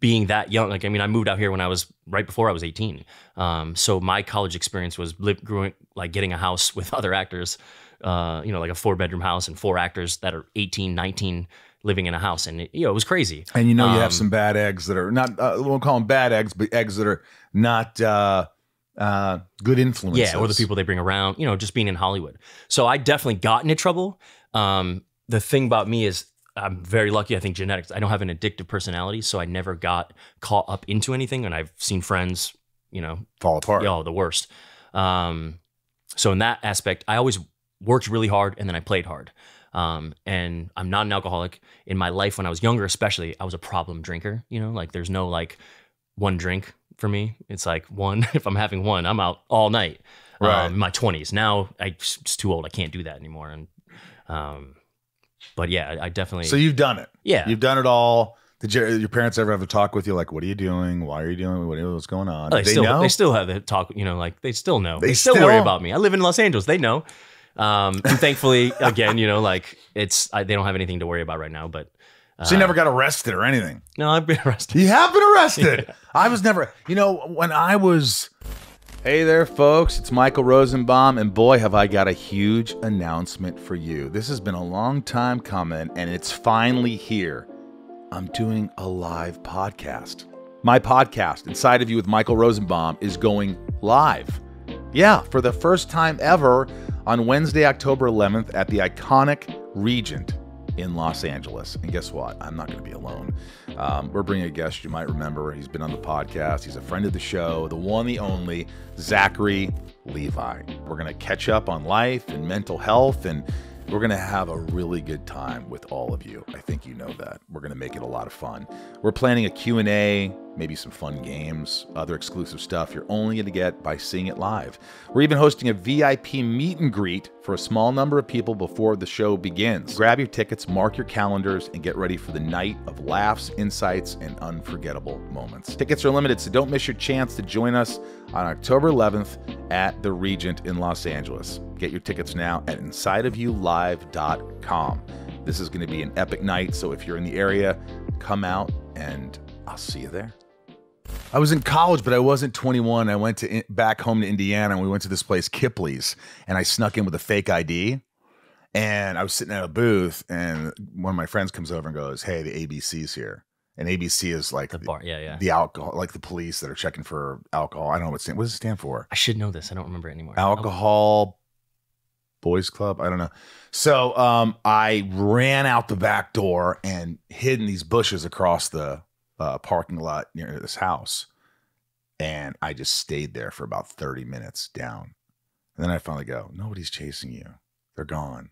being that young. Like, I mean, I moved out here when I was right before I was eighteen. Um, so my college experience was live, growing, like getting a house with other actors, uh, you know, like a four bedroom house and four actors that are eighteen, nineteen, living in a house. And it, you know, it was crazy. And you know, um, you have some bad eggs that are not, uh, we'll call them bad eggs, but eggs that are not, uh, uh, good influences. Yeah. Or the people they bring around, you know, just being in Hollywood. So I definitely got into trouble. Um, the thing about me is I'm very lucky. I think genetics, I don't have an addictive personality, so I never got caught up into anything. And I've seen friends, you know, fall apart. Oh, the worst. Um, so in that aspect, I always worked really hard and then I played hard. Um, and I'm not an alcoholic. In my life, when I was younger, especially, I was a problem drinker, you know, like there's no like one drink for me. It's like one, if I'm having one, I'm out all night, right. um, in my twenties. Now I it's too old. I can't do that anymore. And, um, but yeah, I, I definitely. So you've done it. Yeah. You've done it all. Did your, your parents ever have a talk with you? Like, what are you doing? Why are you doing? What, what's going on? Oh, they, they still know? They still have a talk, you know, like they still know. They, they still, still worry about me. I live in Los Angeles. They know. Um, and thankfully, again, you know, like it's, I, they don't have anything to worry about right now, but. Uh, so you never got arrested or anything? No, I've been arrested. You have been arrested. Yeah. I was never, you know, when I was, hey there folks, it's Michael Rosenbaum, and boy, have I got a huge announcement for you. This has been a long time coming and it's finally here. I'm doing a live podcast. My podcast, Inside of You with Michael Rosenbaum, is going live. Yeah, for the first time ever on Wednesday, October eleventh at the iconic Regent in Los Angeles. And guess what? I'm not going to be alone. Um, we're bringing a guest you might remember. He's been on the podcast. He's a friend of the show, the one, the only, Zach Levi. We're going to catch up on life and mental health, and we're going to have a really good time with all of you. I think you know that. We're going to make it a lot of fun. We're planning a Q and A, maybe some fun games, other exclusive stuff you're only going to get by seeing it live. We're even hosting a V I P meet and greet for a small number of people before the show begins. Grab your tickets, mark your calendars, and get ready for the night of laughs, insights, and unforgettable moments. Tickets are limited, so don't miss your chance to join us on October eleventh at the Regent in Los Angeles. Get your tickets now at inside of you live dot com. This is going to be an epic night, so if you're in the area, come out and I'll see you there. I was in college, but I wasn't twenty-one. I went to in, back home to Indiana, and we went to this place, Kipley's, and I snuck in with a fake I D. And I was sitting at a booth, and one of my friends comes over and goes, hey, the A B C's here. And A B C is like the, bar, yeah, yeah. the alcohol, like the police that are checking for alcohol. I don't know what it stands. What does it stand for? I should know this. I don't remember it anymore. Alcohol Boys Club. I don't know. So um, I ran out the back door and hid in these bushes across the uh, parking lot near this house. And I just stayed there for about thirty minutes down. And then I finally go, nobody's chasing you. They're gone.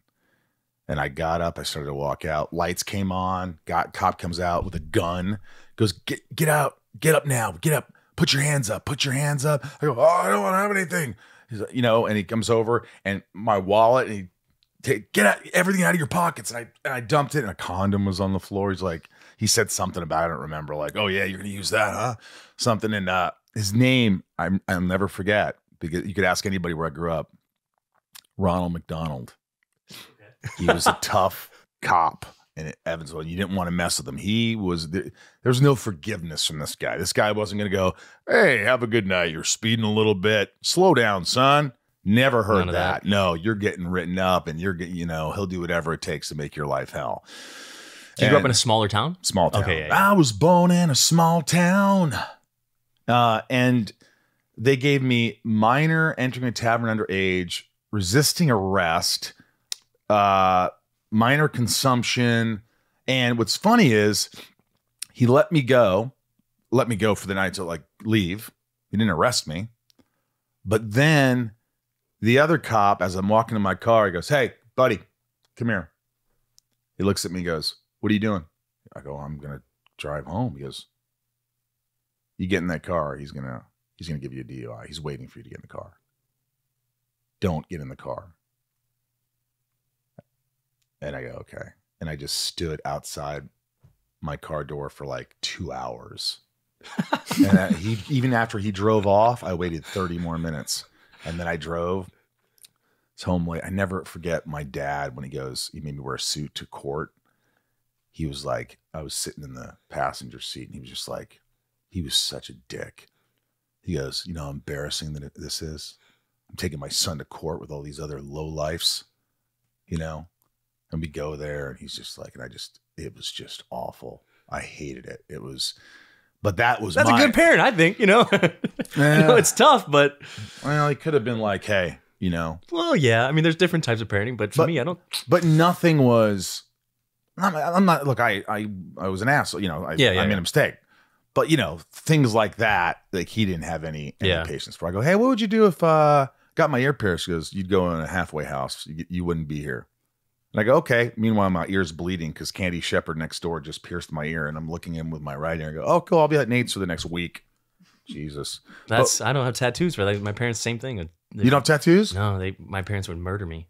And I got up, I started to walk out. Lights came on, got cop comes out with a gun, goes, get get out, get up now, get up, put your hands up, put your hands up. I go, oh, I don't want to have anything. He's like, you know, and he comes over and my wallet, and he take get out everything out of your pockets. And I and I dumped it, and a condom was on the floor. He's like, he said something about, I don't remember, like, oh yeah, you're gonna use that, huh? Something. And uh his name, I'm I'll never forget, because you could ask anybody where I grew up. Ronald McDonald. He was a tough cop in Evansville. You didn't want to mess with him. He was the, there was no forgiveness from this guy. This guy wasn't going to go, hey, have a good night. You're speeding a little bit. Slow down, son. Never heard that. that. No, you're getting written up, and you're getting, you know, he'll do whatever it takes to make your life hell. Did you grow up in a smaller town? Small town. Okay, yeah, yeah. I was born in a small town. Uh, and they gave me minor, entering a tavern underage, resisting arrest, uh minor consumption. And what's funny is he let me go let me go for the night to like leave. He didn't arrest me, but then the other cop, as I'm walking to my car, he goes, hey buddy, come here. He looks at me, goes, what are you doing? I go, I'm gonna drive home. He goes, you get in that car, he's gonna he's gonna give you a D U I. He's waiting for you to get in the car. Don't get in the car. And I go, okay. And I just stood outside my car door for like two hours. And I, he, even after he drove off, I waited thirty more minutes. And then I drove. It's home late. I never forget my dad when he goes, he made me wear a suit to court. He was like, I was sitting in the passenger seat and he was just like, he was such a dick. He goes, you know how embarrassing that this is? I'm taking my son to court with all these other lowlifes, you know? And we go there and he's just like, and I just, it was just awful. I hated it. It was, but that was That's my, a good parent, I think, you know? Yeah. You know, it's tough, but. Well, he could have been like, hey, you know. Well, yeah. I mean, there's different types of parenting, but for but, me, I don't. But nothing was, I'm, I'm not, look, I, I, I was an asshole, you know, I, yeah, yeah, I made yeah. a mistake. But, you know, things like that, like he didn't have any, any yeah. patience for. I go, hey, what would you do if uh got my ear pierced? She goes, you'd go in a halfway house. You, you wouldn't be here. And I go, okay. Meanwhile, my ear's bleeding because Candy Shepherd next door just pierced my ear. And I'm looking in with my right ear. I go, oh, cool. I'll be at Nate's for the next week. Jesus. That's but, I don't have tattoos for that. My parents, same thing. They, you don't have tattoos? No, they. My parents would murder me.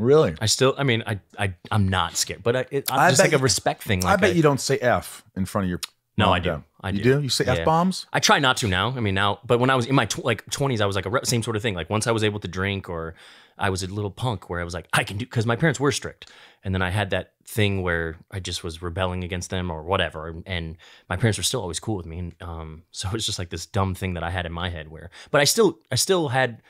Really? I still, I mean, I, I, I'm not scared. But I, it, I'm I just like you, a respect thing. Like I bet I, you don't say F in front of your... No, oh, I do. Yeah. I do. You do? You say yeah, F-bombs? Yeah. I try not to now. I mean, now, but when I was in my tw like twenties, I was like a rep, same sort of thing. Like once I was able to drink, or I was a little punk where I was like, I can do, because my parents were strict. And then I had that thing where I just was rebelling against them or whatever. And my parents were still always cool with me. And, um, so it was just like this dumb thing that I had in my head where, but I still, I still had,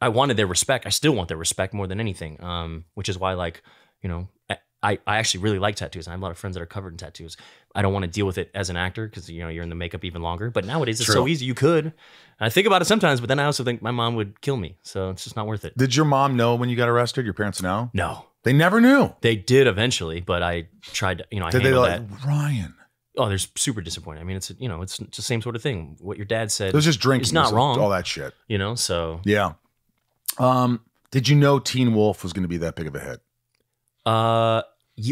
I wanted their respect. I still want their respect more than anything. Um, which is why, like, you know, I, I actually really like tattoos. I have a lot of friends that are covered in tattoos. I don't want to deal with it as an actor because, you know, you're in the makeup even longer. But nowadays it's True. so easy. You could. And I think about it sometimes, but then I also think my mom would kill me. So it's just not worth it. Did your mom know when you got arrested? Your parents know? No. They never knew. They did eventually, but I tried to, you know, I did handled they like, that. Ryan. Oh, they're super disappointed. I mean, it's, you know, it's the same sort of thing. What your dad said. It was just drinking. It's not wrong. All that shit. You know, so. Yeah. Um, did you know Teen Wolf was going to be that big of a hit? Uh,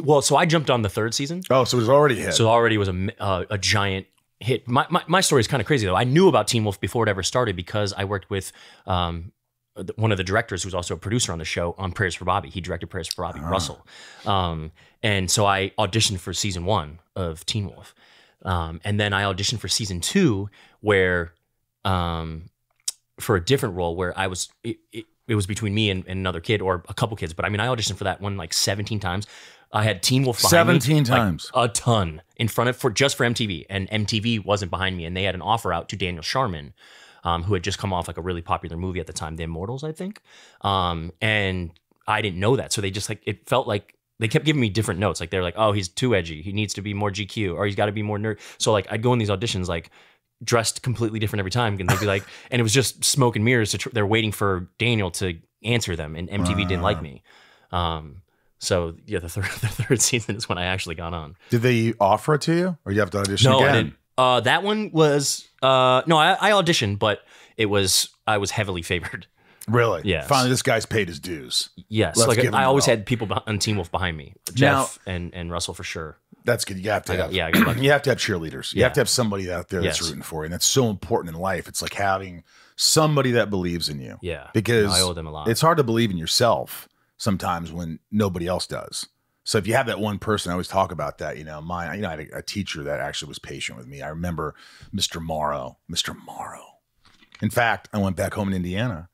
Well, so I jumped on the third season. Oh, so it was already a hit. So it already was a, uh, a giant hit. My, my, my story is kind of crazy, though. I knew about Teen Wolf before it ever started because I worked with um, one of the directors who's also a producer on the show on Prayers for Bobby. He directed Prayers for Bobby, ah. Russell. Um, and so I auditioned for season one of Teen Wolf. Um, and then I auditioned for season two where um, for a different role where I was... It, it, It was between me and, and another kid or a couple kids. But I mean, I auditioned for that one like seventeen times. I had Teen Wolf behind seventeen me, times. Like, a ton in front of, for just for M T V. And M T V wasn't behind me. And they had an offer out to Daniel Sharman, um, who had just come off like a really popular movie at the time, The Immortals, I think. Um, and I didn't know that. So they just like, it felt like they kept giving me different notes. Like they're like, oh, he's too edgy. He needs to be more G Q or he's got to be more nerd. So like I'd go in these auditions like, dressed completely different every time, and they'd be like, and it was just smoke and mirrors. To tr they're waiting for Daniel to answer them, and M T V uh, didn't like me. Um, so yeah, the third, the third season is when I actually got on. Did they offer it to you, or you have to audition no, again? No, I didn't. Uh, that one was uh, no, I, I auditioned, but it was I was heavily favored. Really? Yeah. Finally, this guy's paid his dues. Yes. Let's like I always had people on Teen Wolf behind me, Jeff now, and and Russell for sure. That's good. You have to have, got, yeah, you have to have cheerleaders. You yeah. have to have somebody out there that's yes. rooting for you. And that's so important in life. It's like having somebody that believes in you. Yeah. Because no, I owe them a lot. It's hard to believe in yourself sometimes when nobody else does. So if you have that one person, I always talk about that, you know, my, you know, I had a, a teacher that actually was patient with me. I remember Mister Morrow, Mister Morrow. In fact, I went back home in Indiana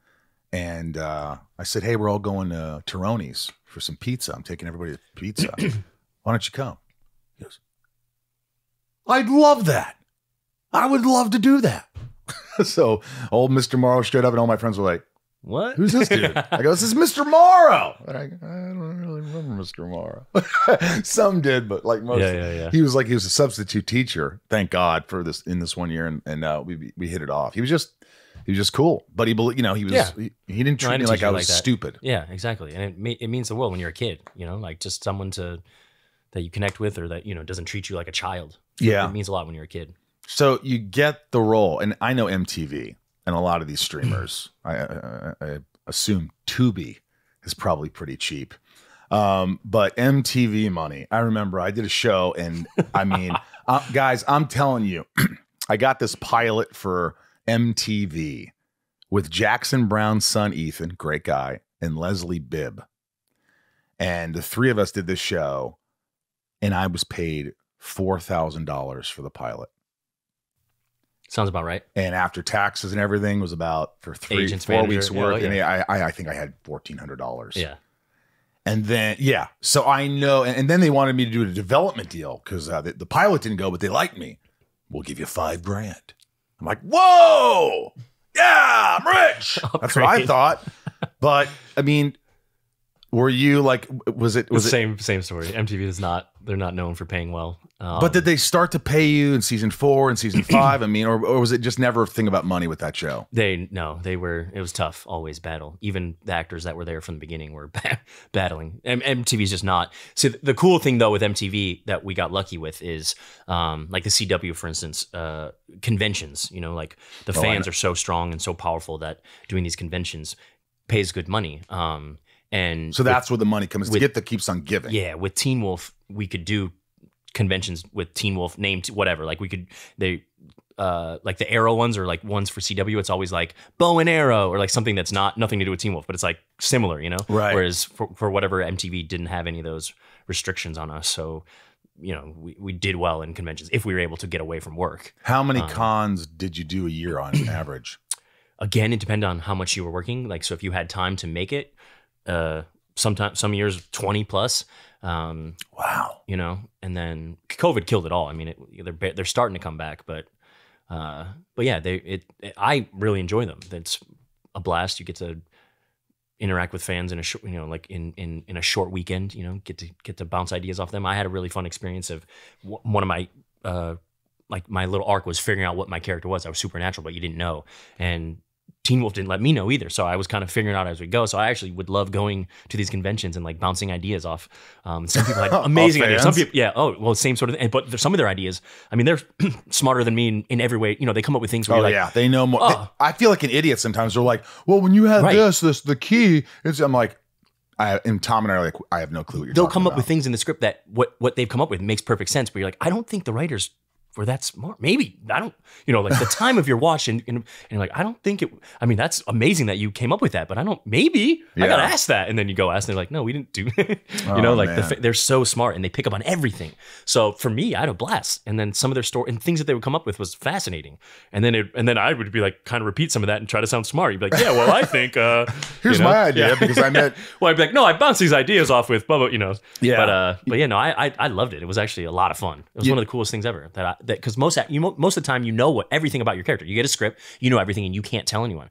and uh, I said, hey, we're all going to Taroni's for some pizza. I'm taking everybody to pizza. Why don't you come? He goes, I'd love that. I would love to do that. So old Mister Morrow straight up, and all my friends were like, what? Who's this dude? I go, this is Mister Morrow. And I, go, I don't really remember Mister Morrow. Some did, but like most. Yeah, yeah, yeah. He was like, he was a substitute teacher. Thank God for this in this one year. And, and uh, we, we hit it off. He was just, he was just cool. But he, you know, he was, yeah. he, he didn't treat no, me didn't like I was like stupid. Yeah, exactly. And it, me it means the world when you're a kid, you know, like just someone to, that you connect with or that, you know, doesn't treat you like a child. Yeah. It means a lot when you're a kid. So you get the role. And I know M T V and a lot of these streamers, I, I, I assume Tubi is probably pretty cheap. Um, but M T V money, I remember I did a show and I mean, uh, guys, I'm telling you, I got this pilot for M T V with Jackson Brown's son, Ethan, great guy, and Leslie Bibb. And the three of us did this show, and I was paid four thousand dollars for the pilot. Sounds about right. And after taxes and everything was about for three, Agents, four manager, weeks work. Yeah, yeah. And I, I think I had fourteen hundred dollars. Yeah. And then, yeah. So I know. And, and then they wanted me to do a development deal because uh, the, the pilot didn't go, but they liked me. We'll give you five grand. I'm like, whoa. Yeah, I'm rich. Upgrade. That's what I thought. But I mean, were you like, was it, was the same, it, same story. M T V is not, they're not known for paying well. Um, but did they start to pay you in season four and season five? I mean, or, or was it just never a thing about money with that show? They, no, they were, it was tough, always battle. Even the actors that were there from the beginning were battling. M T V is just not. So the cool thing though, with M T V that we got lucky with is um, like the C W, for instance, uh, conventions, you know, like the oh, fans are so strong and so powerful that doing these conventions pays good money. Um, And so that's with, where the money comes with, to get that keeps on giving. Yeah. With Teen Wolf, we could do conventions with Teen Wolf named whatever. Like we could, they, uh, like the Arrow ones or like ones for C W, it's always like bow and arrow or like something that's not nothing to do with Teen Wolf, but it's like similar, you know? Right. Whereas for, for whatever, M T V didn't have any of those restrictions on us. So, you know, we, we did well in conventions if we were able to get away from work. How many um, cons did you do a year on average? Again, it depended on how much you were working. Like, so if you had time to make it, Uh, sometimes some years twenty plus. Um, wow, you know, and then COVID killed it all. I mean, it, they're they're starting to come back, but uh, but yeah, they it, it. I really enjoy them. It's a blast. You get to interact with fans in a short, you know, like in in in a short weekend. You know, get to get to bounce ideas off them. I had a really fun experience of one of my uh, like my little arc was figuring out what my character was. I was supernatural, but you didn't know, and Teen Wolf didn't let me know either. So I was kind of figuring out as we go. So I actually would love going to these conventions and like bouncing ideas off. Um, some people had amazing ideas. Some people, yeah. Oh, well, same sort of thing. But some of their ideas, I mean, they're smarter than me in, in every way. You know, they come up with things where oh, you're yeah. like, they know more. Oh. They, I feel like an idiot sometimes. They're like, well, when you have right. this, this, the key is, I'm like, I, and Tom and I are like, I have no clue what you're They'll talking come up about. With things in the script that what, what they've come up with makes perfect sense. But you're like, I don't think the writers or that's more, maybe I don't, you know, like the time of your watch and, and, and you're like, I don't think it, I mean, that's amazing that you came up with that, but I don't, maybe yeah. I got to ask that. And then you go ask and they're like, no, we didn't do it. you oh, know, like the, they're so smart and they pick up on everything. So for me, I had a blast. And then some of their story and things that they would come up with was fascinating. And then it, and then I would be like, kind of repeat some of that and try to sound smart. You'd be like, yeah, well, I think, uh, here's you know? my idea yeah. because I met, well, I'd be like, no, I bounced these ideas off with, blah, blah, you know, yeah. But, uh, but yeah, no, I, I, I loved it. It was actually a lot of fun. It was yeah. one of the coolest things ever that I, because most you most of the time you know what everything about your character. You get a script, you know everything, and you can't tell anyone.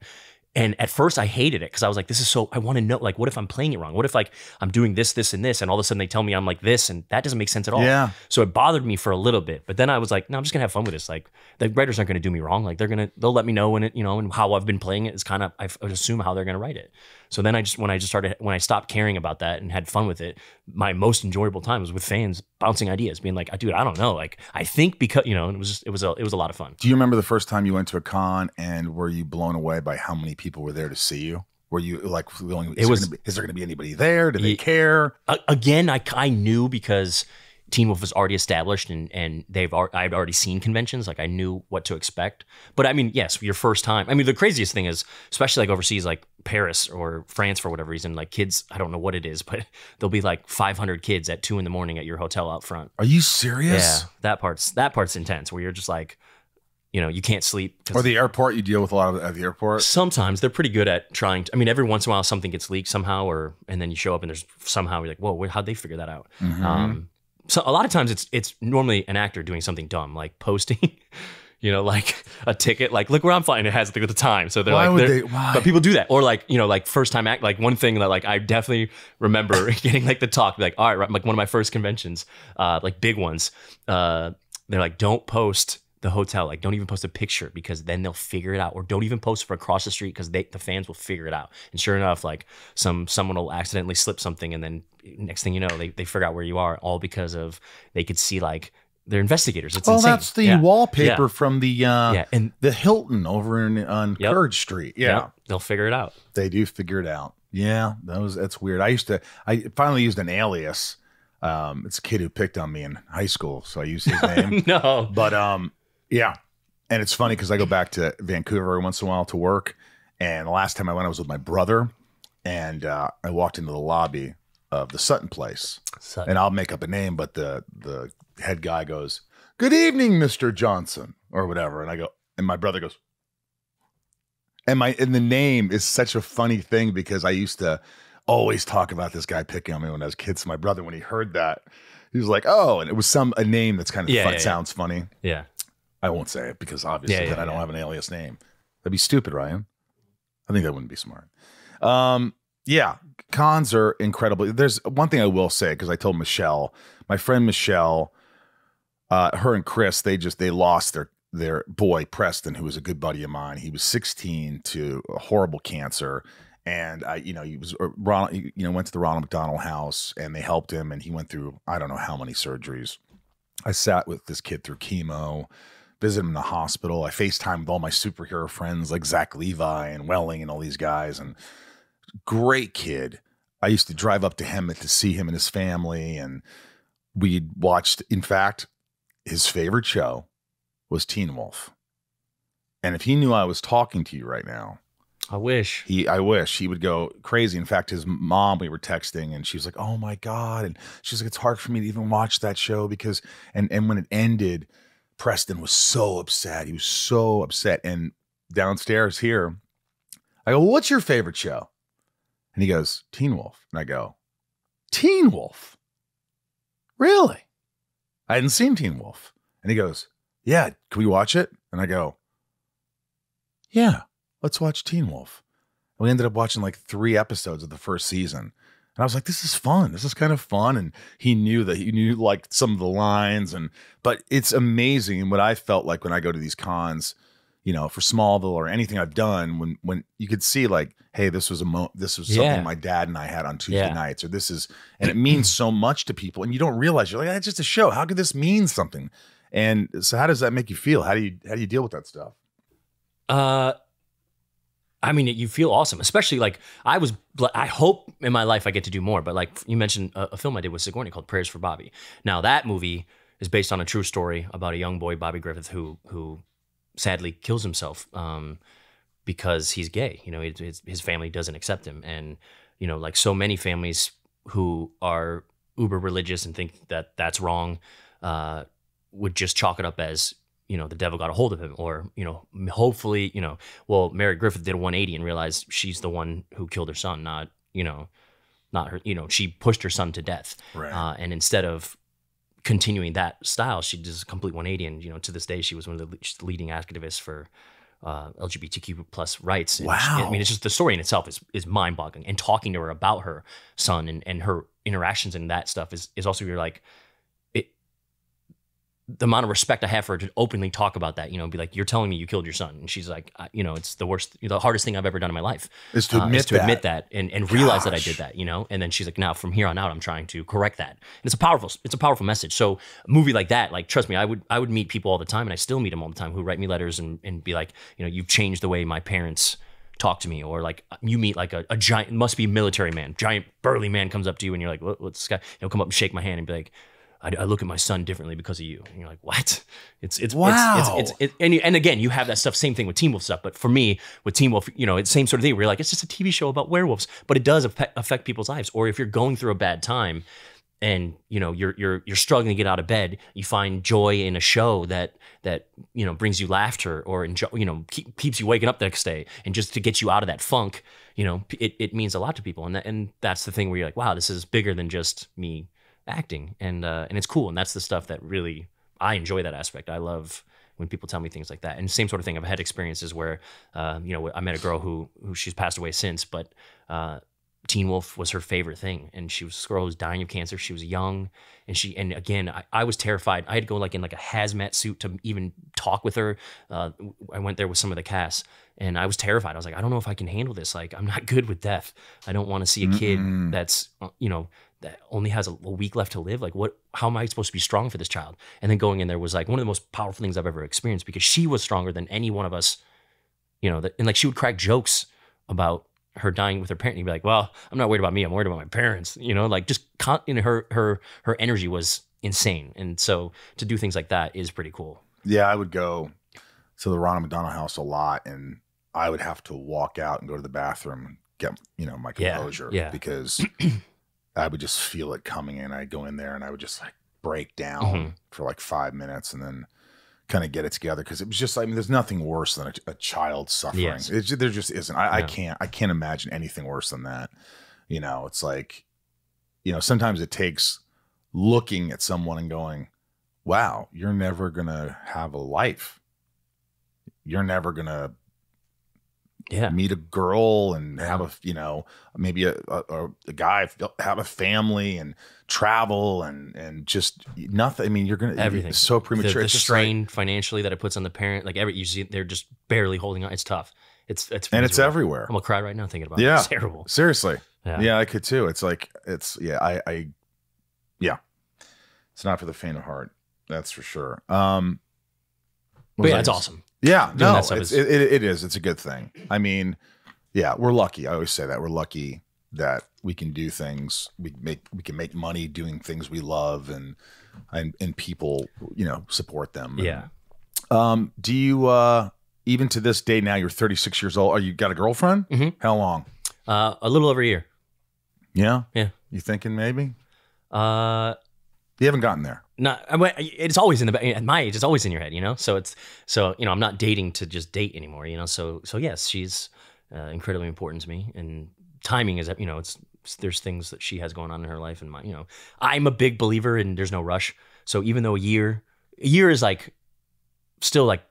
And at first I hated it because I was like, this is so, I want to know, like, what if I'm playing it wrong? What if like I'm doing this, this, and this, and all of a sudden they tell me I'm like this, and that doesn't make sense at all. Yeah. So it bothered me for a little bit, but then I was like, no, I'm just gonna have fun with this. Like the writers aren't gonna do me wrong. Like they're gonna, they'll let me know when it, you know, and how I've been playing it is kind of, I would assume how they're gonna write it. So then I just, when I just started, when I stopped caring about that and had fun with it, my most enjoyable time was with fans bouncing ideas, being like, dude, I don't know. Like, I think because, you know, and it was just, it was a, it was a lot of fun. Do you remember the first time you went to a con and were you blown away by how many people were there to see you? Were you like, feeling, is, it was, there gonna be, is there going to be anybody there? Do they it, care? Again, I, I knew because Teen Wolf was already established and and they've I've already seen conventions. Like I knew what to expect. But I mean, yes, your first time. I mean, the craziest thing is, especially like overseas, like Paris or France for whatever reason, like kids, I don't know what it is, but there'll be like five hundred kids at two in the morning at your hotel out front. Are you serious? Yeah, that part's, that part's intense where you're just like, you know, you can't sleep. Or the airport, you deal with a lot of at the airport. Sometimes they're pretty good at trying to, I mean, every once in a while something gets leaked somehow, or, and then you show up and there's somehow you're like, whoa, how'd they figure that out? Mm-hmm. Um, So a lot of times it's it's normally an actor doing something dumb, like posting, you know, like a ticket, like look where I'm flying. It has to do with the time. So they're why like, they're, they, why? But people do that. Or like, you know, like first time act, like one thing that like I definitely remember getting like the talk, like, all right, like one of my first conventions, uh, like big ones, uh, they're like, don't post the hotel, like don't even post a picture because then they'll figure it out, or don't even post for across the street because they the fans will figure it out. And sure enough, like some someone will accidentally slip something, and then next thing you know, they they figure out where you are, all because of they could see like they're investigators. It's well, insane. That's the yeah. wallpaper yeah. from the uh, yeah. and the Hilton over in on yep. Courage Street. Yeah, yep. They'll figure it out. They do figure it out. Yeah, that was that's weird. I used to I finally used an alias. Um, it's a kid who picked on me in high school, so I used his name. No, but um. Yeah. And it's funny because I go back to Vancouver every once in a while to work. And the last time I went, I was with my brother. And uh, I walked into the lobby of the Sutton place. Sutton. And I'll make up a name, but the the head guy goes, "Good evening, Mister Johnson," or whatever. And I go, and my brother goes, and my and the name is such a funny thing because I used to always talk about this guy picking on me when I was kids. So my brother, when he heard that, he was like, "Oh," and it was some a name that's kind of yeah, fun, yeah, sounds yeah. funny. Yeah, I won't say it because obviously yeah, yeah, then I don't yeah. have an alias name. That'd be stupid, Ryan. I think that wouldn't be smart. Um, yeah, cons are incredible. There's one thing I will say because I told Michelle, my friend Michelle, uh, her and Chris, they just they lost their their boy Preston, who was a good buddy of mine. He was sixteen to a horrible cancer. And I, you know, he was Ronald, you know, went to the Ronald McDonald House and they helped him. And he went through, I don't know how many surgeries. I sat with this kid through chemo, visited him in the hospital. I FaceTimed with all my superhero friends like Zach Levi and Welling and all these guys. And great kid. I used to drive up to Hemet to see him and his family. And we watched, in fact, his favorite show was Teen Wolf. And if he knew I was talking to you right now, I wish he, I wish he would go crazy. In fact, his mom, we were texting and she was like, "Oh my God." And she's like, "It's hard for me to even watch that show because," and, and when it ended, Preston was so upset. He was so upset. And downstairs here, I go, "Well, what's your favorite show?" And he goes, "Teen Wolf." And I go, "Teen Wolf? Really? I hadn't seen Teen Wolf." And he goes, "Yeah, can we watch it?" And I go, "Yeah. Let's watch Teen Wolf." And we ended up watching like three episodes of the first season. And I was like, this is fun. This is kind of fun. And he knew that he knew like some of the lines. And but it's amazing. And what I felt like when I go to these cons, you know, for Smallville or anything I've done, when when you could see like, hey, this was a mo this was something yeah. my dad and I had on Tuesday yeah. nights, or this is, and it means so much to people. And you don't realize, you're like, that's just a show. How could this mean something? And so how does that make you feel? How do you how do you deal with that stuff? Uh I mean, you feel awesome, especially like I was, I hope in my life I get to do more. But like you mentioned a, a film I did with Sigourney called Prayers for Bobby. Now that movie is based on a true story about a young boy, Bobby Griffith, who who sadly kills himself um, because he's gay. You know, his, his family doesn't accept him. And, you know, like so many families who are uber religious and think that that's wrong uh, would just chalk it up as, you know, the devil got a hold of him, or, you know, hopefully, you know, well, Mary Griffith did a one eighty and realized she's the one who killed her son, not, you know, not her, you know, she pushed her son to death. Right. Uh, and instead of continuing that style, she does a complete one eighty. And, you know, to this day, she was one of the le leading activists for uh, L G B T Q plus rights. And wow. She, I mean, it's just the story in itself is, is mind boggling. And talking to her about her son and, and her interactions and that stuff is, is also, you're like, the amount of respect I have for her to openly talk about that, you know, be like, "You're telling me you killed your son." And she's like, I, you know, it's the worst, the hardest thing I've ever done in my life is to admit, uh, is to that. admit that and, and realize that I did that, you know? And then she's like, now from here on out, I'm trying to correct that. And it's a powerful, it's a powerful message. So a movie like that, like, trust me, I would, I would meet people all the time, and I still meet them all the time, who write me letters and, and be like, you know, "You've changed the way my parents talk to me," or like you meet like a, a giant, must be military man, giant burly man comes up to you and you're like, "What, what's this guy?" He'll come up and shake my hand and be like, I, "I look at my son differently because of you." And you're like, what? It's, it's, wow. It's, it's, it's, it, and, and again, you have that stuff, same thing with Teen Wolf stuff. But for me with Teen Wolf, you know, it's the same sort of thing where you're like, it's just a T V show about werewolves, but it does affect people's lives. Or if you're going through a bad time and, you know, you're, you're, you're struggling to get out of bed, you find joy in a show that, that, you know, brings you laughter or, enjoy, you know, keep, keeps you waking up the next day, and just to get you out of that funk, you know, it, it means a lot to people. And that, and that's the thing where you're like, wow, this is bigger than just me acting, and uh and it's cool. And that's the stuff that really I enjoy, that aspect. I love when people tell me things like that. And same sort of thing, I've had experiences where uh you know, I met a girl who who she's passed away since, but uh Teen Wolf was her favorite thing, and she was this girl who was dying of cancer. She was young, and she and again I, I was terrified. I had to go like in like a hazmat suit to even talk with her. uh I went there with some of the cast, and I was terrified. I was like, I don't know if I can handle this. Like, I'm not good with death. I don't want to see a kid mm-mm. that's, you know, that only has a, a week left to live. Like, what, how am I supposed to be strong for this child? And then going in there was like one of the most powerful things I've ever experienced, because she was stronger than any one of us, you know, that, and like, she would crack jokes about her dying with her parent. And you'd be like, well, I'm not worried about me, I'm worried about my parents, you know, like just con you know, her, her, her energy was insane. And so to do things like that is pretty cool. Yeah. I would go to the Ronald McDonald House a lot, and I would have to walk out and go to the bathroom and get, you know, my composure, yeah, yeah. because I would just feel it coming in. I'd go in there and I would just like break down mm-hmm. for like five minutes and then kind of get it together. Cause it was just, I mean, there's nothing worse than a, a child suffering. Yes. It's, there just isn't. I, no. I can't, I can't imagine anything worse than that. You know, it's like, you know, sometimes it takes looking at someone and going, wow, you're never going to have a life. You're never going to yeah. meet a girl and have a, you know, maybe a, a, a guy, have a family and travel and, and just nothing. I mean, you're going to, everything. It's so premature. The, the strain like, financially that it puts on the parent, like every, you see, they're just barely holding on. It's tough. It's, it's, and miserable. It's everywhere. I'm gonna cry right now thinking about yeah. it. It's terrible. Seriously. Yeah. yeah, I could too. It's like, it's, yeah, I, I, yeah, it's not for the faint of heart. That's for sure. Um, but yeah, it's awesome. Yeah, no, it's, is it, it, it is. It's a good thing. I mean, yeah, we're lucky. I always say that we're lucky that we can do things. We make, we can make money doing things we love, and and and people, you know, support them. Yeah. And, um. Do you uh even to this day now? You're thirty-six years old. Are you got a girlfriend? Mm-hmm. How long? Uh, a little over a year. Yeah. Yeah. You thinking maybe? Uh. You haven't gotten there. Not, I mean, it's always in the back. At my age, it's always in your head, you know. So it's so you know, I'm not dating to just date anymore, you know. So so yes, she's uh, incredibly important to me, and timing is, you know, it's there's things that she has going on in her life, and my, you know, I'm a big believer in there's no rush. So even though a year, a year is like still like.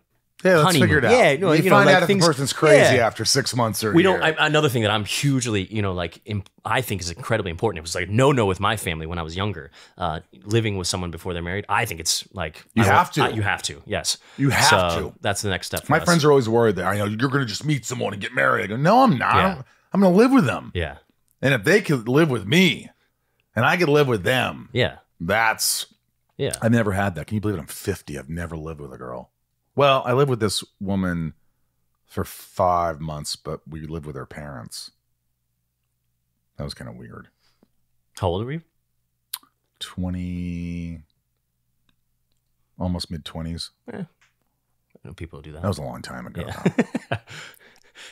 Yeah, let's figure it out. Yeah, no, you, you find know, out like if things, the person's crazy yeah. after six months or. We don't. I, another thing that I'm hugely, you know, like imp, I think is incredibly important. It was like no, no with my family when I was younger, uh, living with someone before they're married. I think it's like you I have to. I, you have to. Yes, you have so to. That's the next step. For my us. friends are always worried that I know you're going to just meet someone and get married. I go, no, I'm not. Yeah. I'm going to live with them. Yeah. And if they could live with me, and I could live with them. Yeah. That's. Yeah. I've never had that. Can you believe it? I'm fifty. I've never lived with a girl. Well, I lived with this woman for five months, but we lived with her parents. That was kind of weird. How old were you? twenty, almost mid-twenties. Eh, I know people do that. That was a long time ago. Yeah.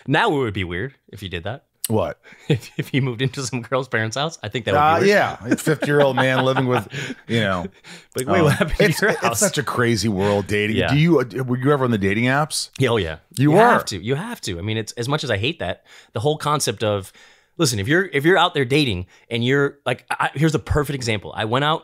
Now it would be weird if you did that. What? If, if he moved into some girl's parents' house, I think that would uh, be weird. Yeah, a fifty-year-old man living with, you know. Like, wait, um, what happened to it's, your it's house? It's such a crazy world, dating. Yeah. Do you, were you ever on the dating apps? Yeah, oh, yeah. You, you were. Have to. You have to. I mean, it's as much as I hate that, the whole concept of, listen, if you're if you're out there dating and you're, like, I, here's the perfect example. I went out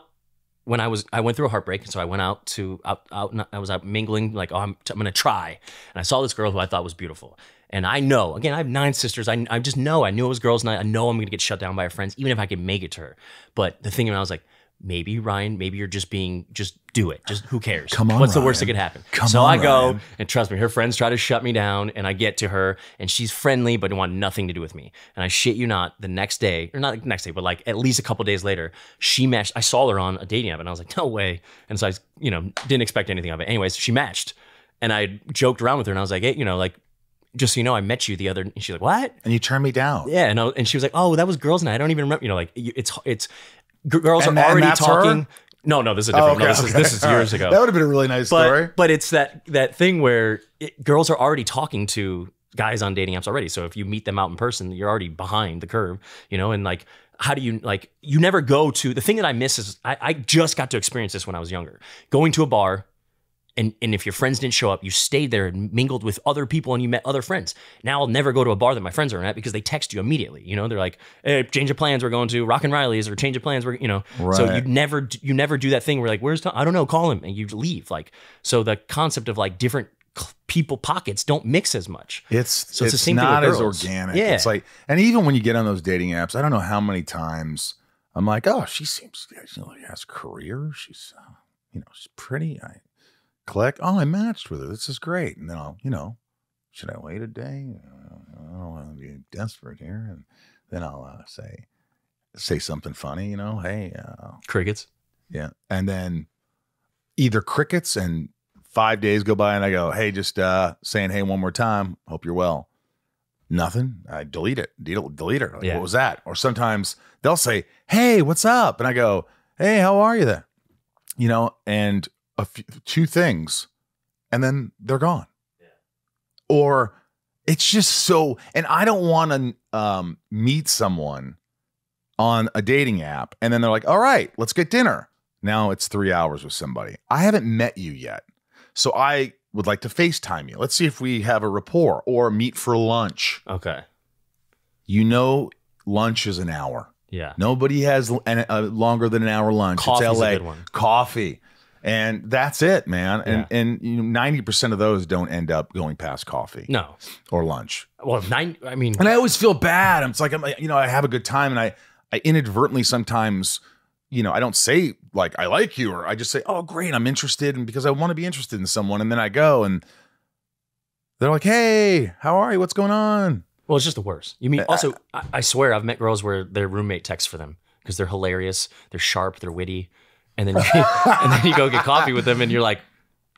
when I was, I went through a heartbreak, so I went out to, out, out I was out mingling, like, oh, I'm, I'm going to try. And I saw this girl who I thought was beautiful. And I know, again, I have nine sisters. I, I just know. I knew it was girls' night. I know I'm going to get shut down by her friends, even if I can make it to her. But the thing, I was like, maybe, Ryan, maybe you're just being, just do it. Just who cares? Come on, What's Ryan. the worst that could happen? Come so on, I go, Ryan. and trust me, her friends try to shut me down, and I get to her, and she's friendly, but want nothing to do with me. And I shit you not, the next day, or not the next day, but like at least a couple days later, she matched. I saw her on a dating app, and I was like, no way. And so I, you know, didn't expect anything of it. Anyways, she matched. And I joked around with her, and I was like, hey, you know, like, just so you know, I met you the other, and she's like, what? And you turned me down. Yeah, and, I, and she was like, oh, that was girls' night. I don't even remember, you know, like, it's, it's girls and, are already talking. Her? No, no, this is a different, oh, okay, no, this, okay. is, this is years right. ago. That would have been a really nice but, story. But it's that, that thing where it, girls are already talking to guys on dating apps already. So if you meet them out in person, you're already behind the curve, you know, and like, how do you, like, you never go to, the thing that I miss is, I, I just got to experience this when I was younger. Going to a bar, And and if your friends didn't show up, you stayed there and mingled with other people and you met other friends. Now I'll never go to a bar that my friends are at because they text you immediately. You know, they're like, hey, change of plans, we're going to Rock and Riley's, or change of plans, we're, you know. Right. So you never you never do that thing where like, where's Tom? I don't know, call him, and you leave. Like, so the concept of like different people pockets don't mix as much. It's so it's, it's the same not thing with girls. as organic. Yeah. It's like, and even when you get on those dating apps, I don't know how many times I'm like, oh, she seems, she has a career. She's, uh, you know, she's pretty. I, Click. Oh, I matched with her. This is great. And then I'll, you know, should I wait a day? I don't want to be desperate here. And then I'll uh, say, say something funny, you know, hey. Uh, crickets. Yeah. And then either crickets and five days go by and I go, hey, just uh, saying, hey, one more time. Hope you're well. Nothing. I delete it. Delete, delete her. Like, yeah. What was that? Or sometimes they'll say, hey, what's up? And I go, hey, how are you then? You know, and a few, two things, and then they're gone. Yeah. Or it's just so, and I don't want to um, meet someone on a dating app, and then they're like, all right, let's get dinner. Now it's three hours with somebody. I haven't met you yet, so I would like to FaceTime you. Let's see if we have a rapport or meet for lunch. Okay. You know, lunch is an hour. Yeah. Nobody has an, a longer than an hour lunch. Coffee's it's L A. A good one. Coffee. And that's it, man. And yeah. and you know, ninety percent of those don't end up going past coffee. No. Or lunch. Well, nine, I mean. And I always feel bad. It's like, I'm, you know, I have a good time, and I, I inadvertently sometimes, you know, I don't say like, I like you, or I just say, oh, great, I'm interested. And because I want to be interested in someone. And then I go and they're like, hey, how are you? What's going on? Well, it's just the worst. You mean also, I, I swear I've met girls where their roommate texts for them because they're hilarious, they're sharp, they're witty. And then, you, and then you go get coffee with them, and you're like,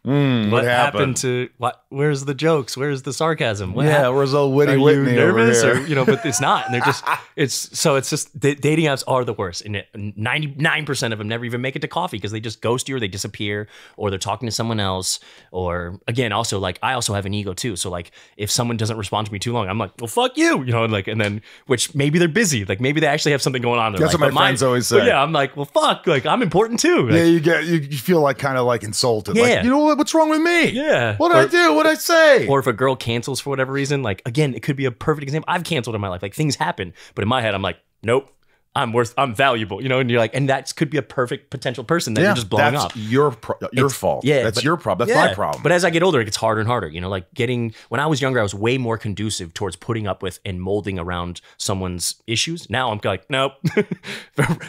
mm, "What, what happened? happened to what? Where's the jokes? Where's the sarcasm? What yeah, where's all witty? Are Whitney you nervous? Or, you know, but it's not. And they're just it's so it's just dating apps are the worst, and ninety-nine percent of them never even make it to coffee because they just ghost you, or they disappear, or they're talking to someone else, or again, also like I also have an ego too. So like if someone doesn't respond to me too long, I'm like, well, fuck you, you know, and like and then which maybe they're busy, like maybe they actually have something going on. They're That's like, what my friends mine, always say. Yeah, I'm like, well, fuck, like I'm important too. Like, yeah, you get you feel like kind of like insulted. Yeah, like, you know what? What's wrong with me? Yeah. What did I do? What did I say? Or if a girl cancels for whatever reason, like, again, it could be a perfect example. I've canceled in my life. Like, things happen. But in my head, I'm like, nope, I'm worth, I'm valuable, you know? And you're like, and that could be a perfect potential person that yeah, you're just blowing that's up. Your pro your it's, fault. Yeah. That's but, your problem. That's yeah. my problem. But as I get older, it gets harder and harder, you know? Like, getting, when I was younger, I was way more conducive towards putting up with and molding around someone's issues. Now I'm like, nope.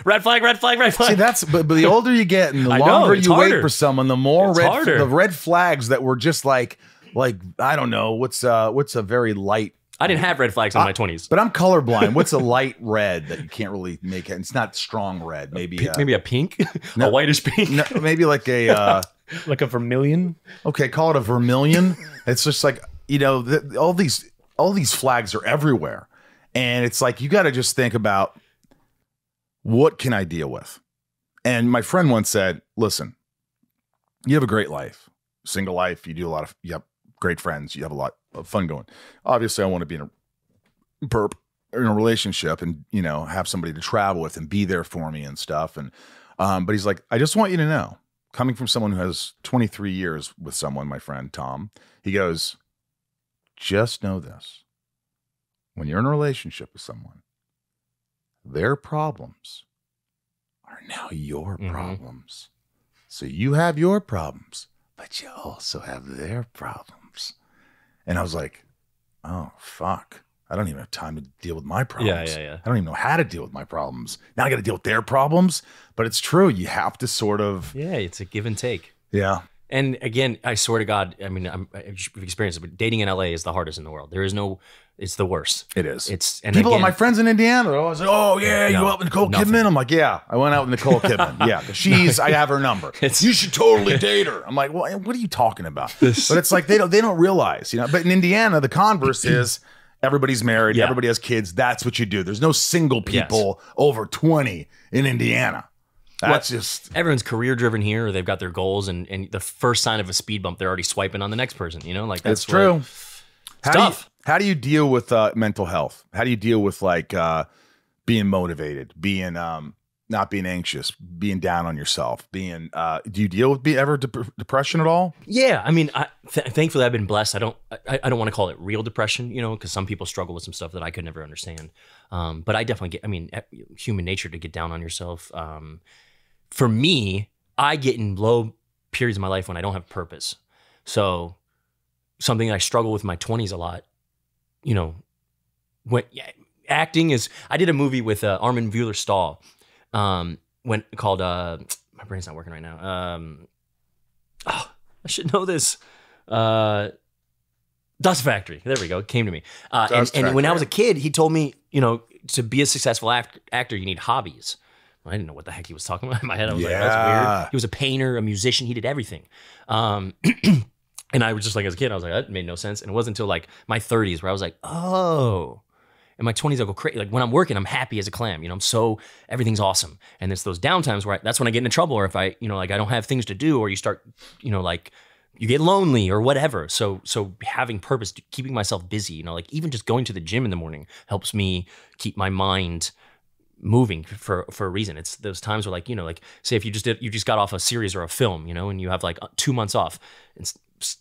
Red flag, red flag, red flag. See, that's, but, but the older you get and the longer know, you harder. wait for someone, the more it's red, harder. the red flags that were just like, like, I don't know, what's uh, what's a very light, I didn't have red flags in my twenties. But I'm colorblind. What's a light red that you can't really make it? It's not strong red. Maybe a, maybe a pink? No, a whitish pink? No, maybe like a... Uh, like a vermilion? Okay, call it a vermilion. It's just like, you know, the, all these all these flags are everywhere. And it's like, you got to just think about, what can I deal with? And my friend once said, listen, you have a great life. Single life. You do a lot of... You have great friends. You have a lot... fun going. Obviously, I want to be in a burp in a relationship, and you know, have somebody to travel with and be there for me and stuff. And um, but he's like, I just want you to know, coming from someone who has twenty-three years with someone, my friend Tom, he goes, just know this: when you're in a relationship with someone, their problems are now your mm-hmm. problems. So you have your problems, but you also have their problems. And I was like, oh, fuck. I don't even have time to deal with my problems. Yeah, yeah, yeah. I don't even know how to deal with my problems. Now I got to deal with their problems. But it's true. You have to sort of. Yeah, it's a give and take. Yeah. And again, I swear to God, I mean, I'm, I've experienced it, but dating in L A is the hardest in the world. There is no, it's the worst. It is. It's and people, again, my friends in Indiana, they're always like, oh, yeah, no, you out with Nicole nothing. Kidman? I'm like, yeah, I went out with Nicole Kidman. Yeah, she's, I have her number. It's, you should totally date her. I'm like, well, what are you talking about? This. But it's like, they don't, they don't realize, you know, but in Indiana, the converse is, everybody's married, yeah. everybody has kids. That's what you do. There's no single people yes. over twenty in Indiana. That's well, just everyone's career driven here, or they've got their goals, and and the first sign of a speed bump, they're already swiping on the next person. You know, like that's it's true. It's how tough. Do you, how do you deal with uh, mental health? How do you deal with like uh, being motivated, being um, not being anxious, being down on yourself, being? Uh, do you deal with be, ever de depression at all? Yeah, I mean, I, th thankfully I've been blessed. I don't, I, I don't want to call it real depression, you know, because some people struggle with some stuff that I could never understand. Um, but I definitely get. I mean, human nature to get down on yourself. Um, For me, I get in low periods of my life when I don't have purpose. So something that I struggle with in my twenties a lot, you know, when yeah, acting is, I did a movie with uh, Armin Mueller-Stahl um, when called, uh, my brain's not working right now. Um, oh, I should know this. Uh, Dust Factory. There we go. It came to me. Uh, and, and when I was a kid, he told me, you know, to be a successful act actor, you need hobbies. I didn't know what the heck he was talking about in my head. I was yeah. like, that's weird. He was a painter, a musician. He did everything. Um, and I was just like, as a kid, I was like, that made no sense. And it wasn't until like my thirties where I was like, oh. In my twenties, I'll go crazy. Like when I'm working, I'm happy as a clam. You know, I'm so, everything's awesome. And it's those downtimes where I, that's when I get into trouble, or if I, you know, like I don't have things to do, or you start, you know, like you get lonely or whatever. So so having purpose, keeping myself busy, you know, like even just going to the gym in the morning helps me keep my mind moving for for a reason. It's those times where, like, you know, like say if you just did you just got off a series or a film, you know, and you have like two months off. It's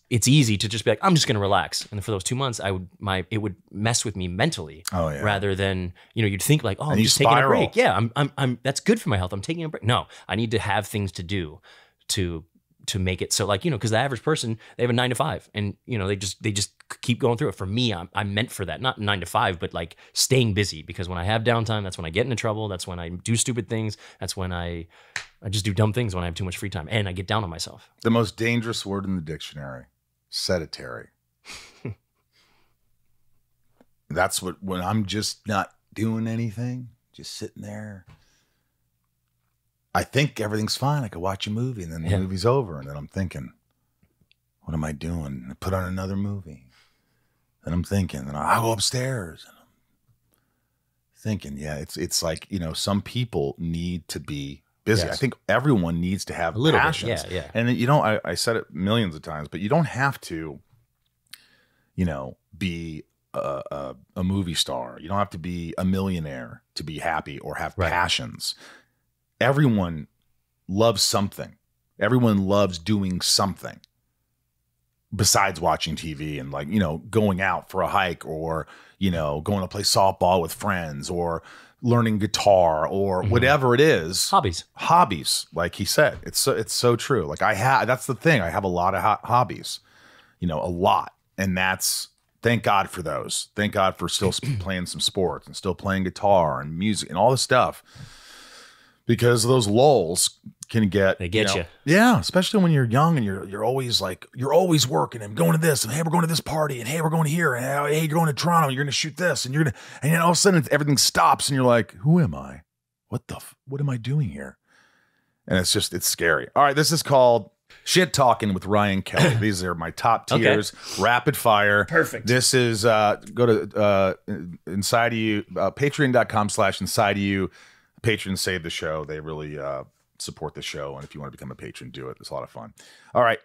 it's easy to just be like, I'm just gonna relax. And for those two months, I would my it would mess with me mentally. Oh yeah. Rather than, you know, you'd think like, oh, and I'm just spiral. taking a break. Yeah, I'm I'm I'm that's good for my health. I'm taking a break. No, I need to have things to do to to make it so, like, you know, because the average person, they have a nine to five, and you know, they just they just keep going through it. For me, I'm, I'm meant for that, not nine to five, but like staying busy, because when I have downtime, that's when I get into trouble. That's when I do stupid things. That's when I, I just do dumb things when I have too much free time, and I get down on myself. The most dangerous word in the dictionary, sedentary. That's what, when I'm just not doing anything, just sitting there, I think everything's fine. I could watch a movie, and then the yeah. movie's over, and then I'm thinking, what am I doing? I put on another movie. And I'm thinking, and I go upstairs, and I'm thinking, yeah, it's it's like, you know, some people need to be busy. Yes. I think everyone needs to have a little passions. Bit. Yeah, yeah. And you know, I, I said it millions of times, but you don't have to, you know, be a, a, a movie star. You don't have to be a millionaire to be happy or have right. passions. Everyone loves something. Everyone loves doing something besides watching T V and, like, you know, going out for a hike, or, you know, going to play softball with friends, or learning guitar, or mm-hmm. whatever it is. Hobbies. Hobbies. Like he said, it's so, it's so true. Like I have, that's the thing. I have a lot of ho hobbies, you know, a lot. And that's, thank God for those. Thank God for still playing some sports and still playing guitar and music and all this stuff. Because those lulls can get they get you, know, you, yeah. Especially when you're young and you're you're always like you're always working and going to this, and hey, we're going to this party, and hey, we're going here, and hey, you're going to Toronto, and you're going to shoot this, and you're gonna, and then all of a sudden everything stops, and you're like, who am I? What the? F what am I doing here? And it's just it's scary. All right, this is called Shit Talking with Ryan Kelley. These are my top tiers, okay. Rapid fire, perfect. This is uh, go to uh, Inside of You, uh, patreon dot com slash inside of you. Patrons save the show. They really uh, support the show. And if you want to become a patron, do it. It's a lot of fun. All right.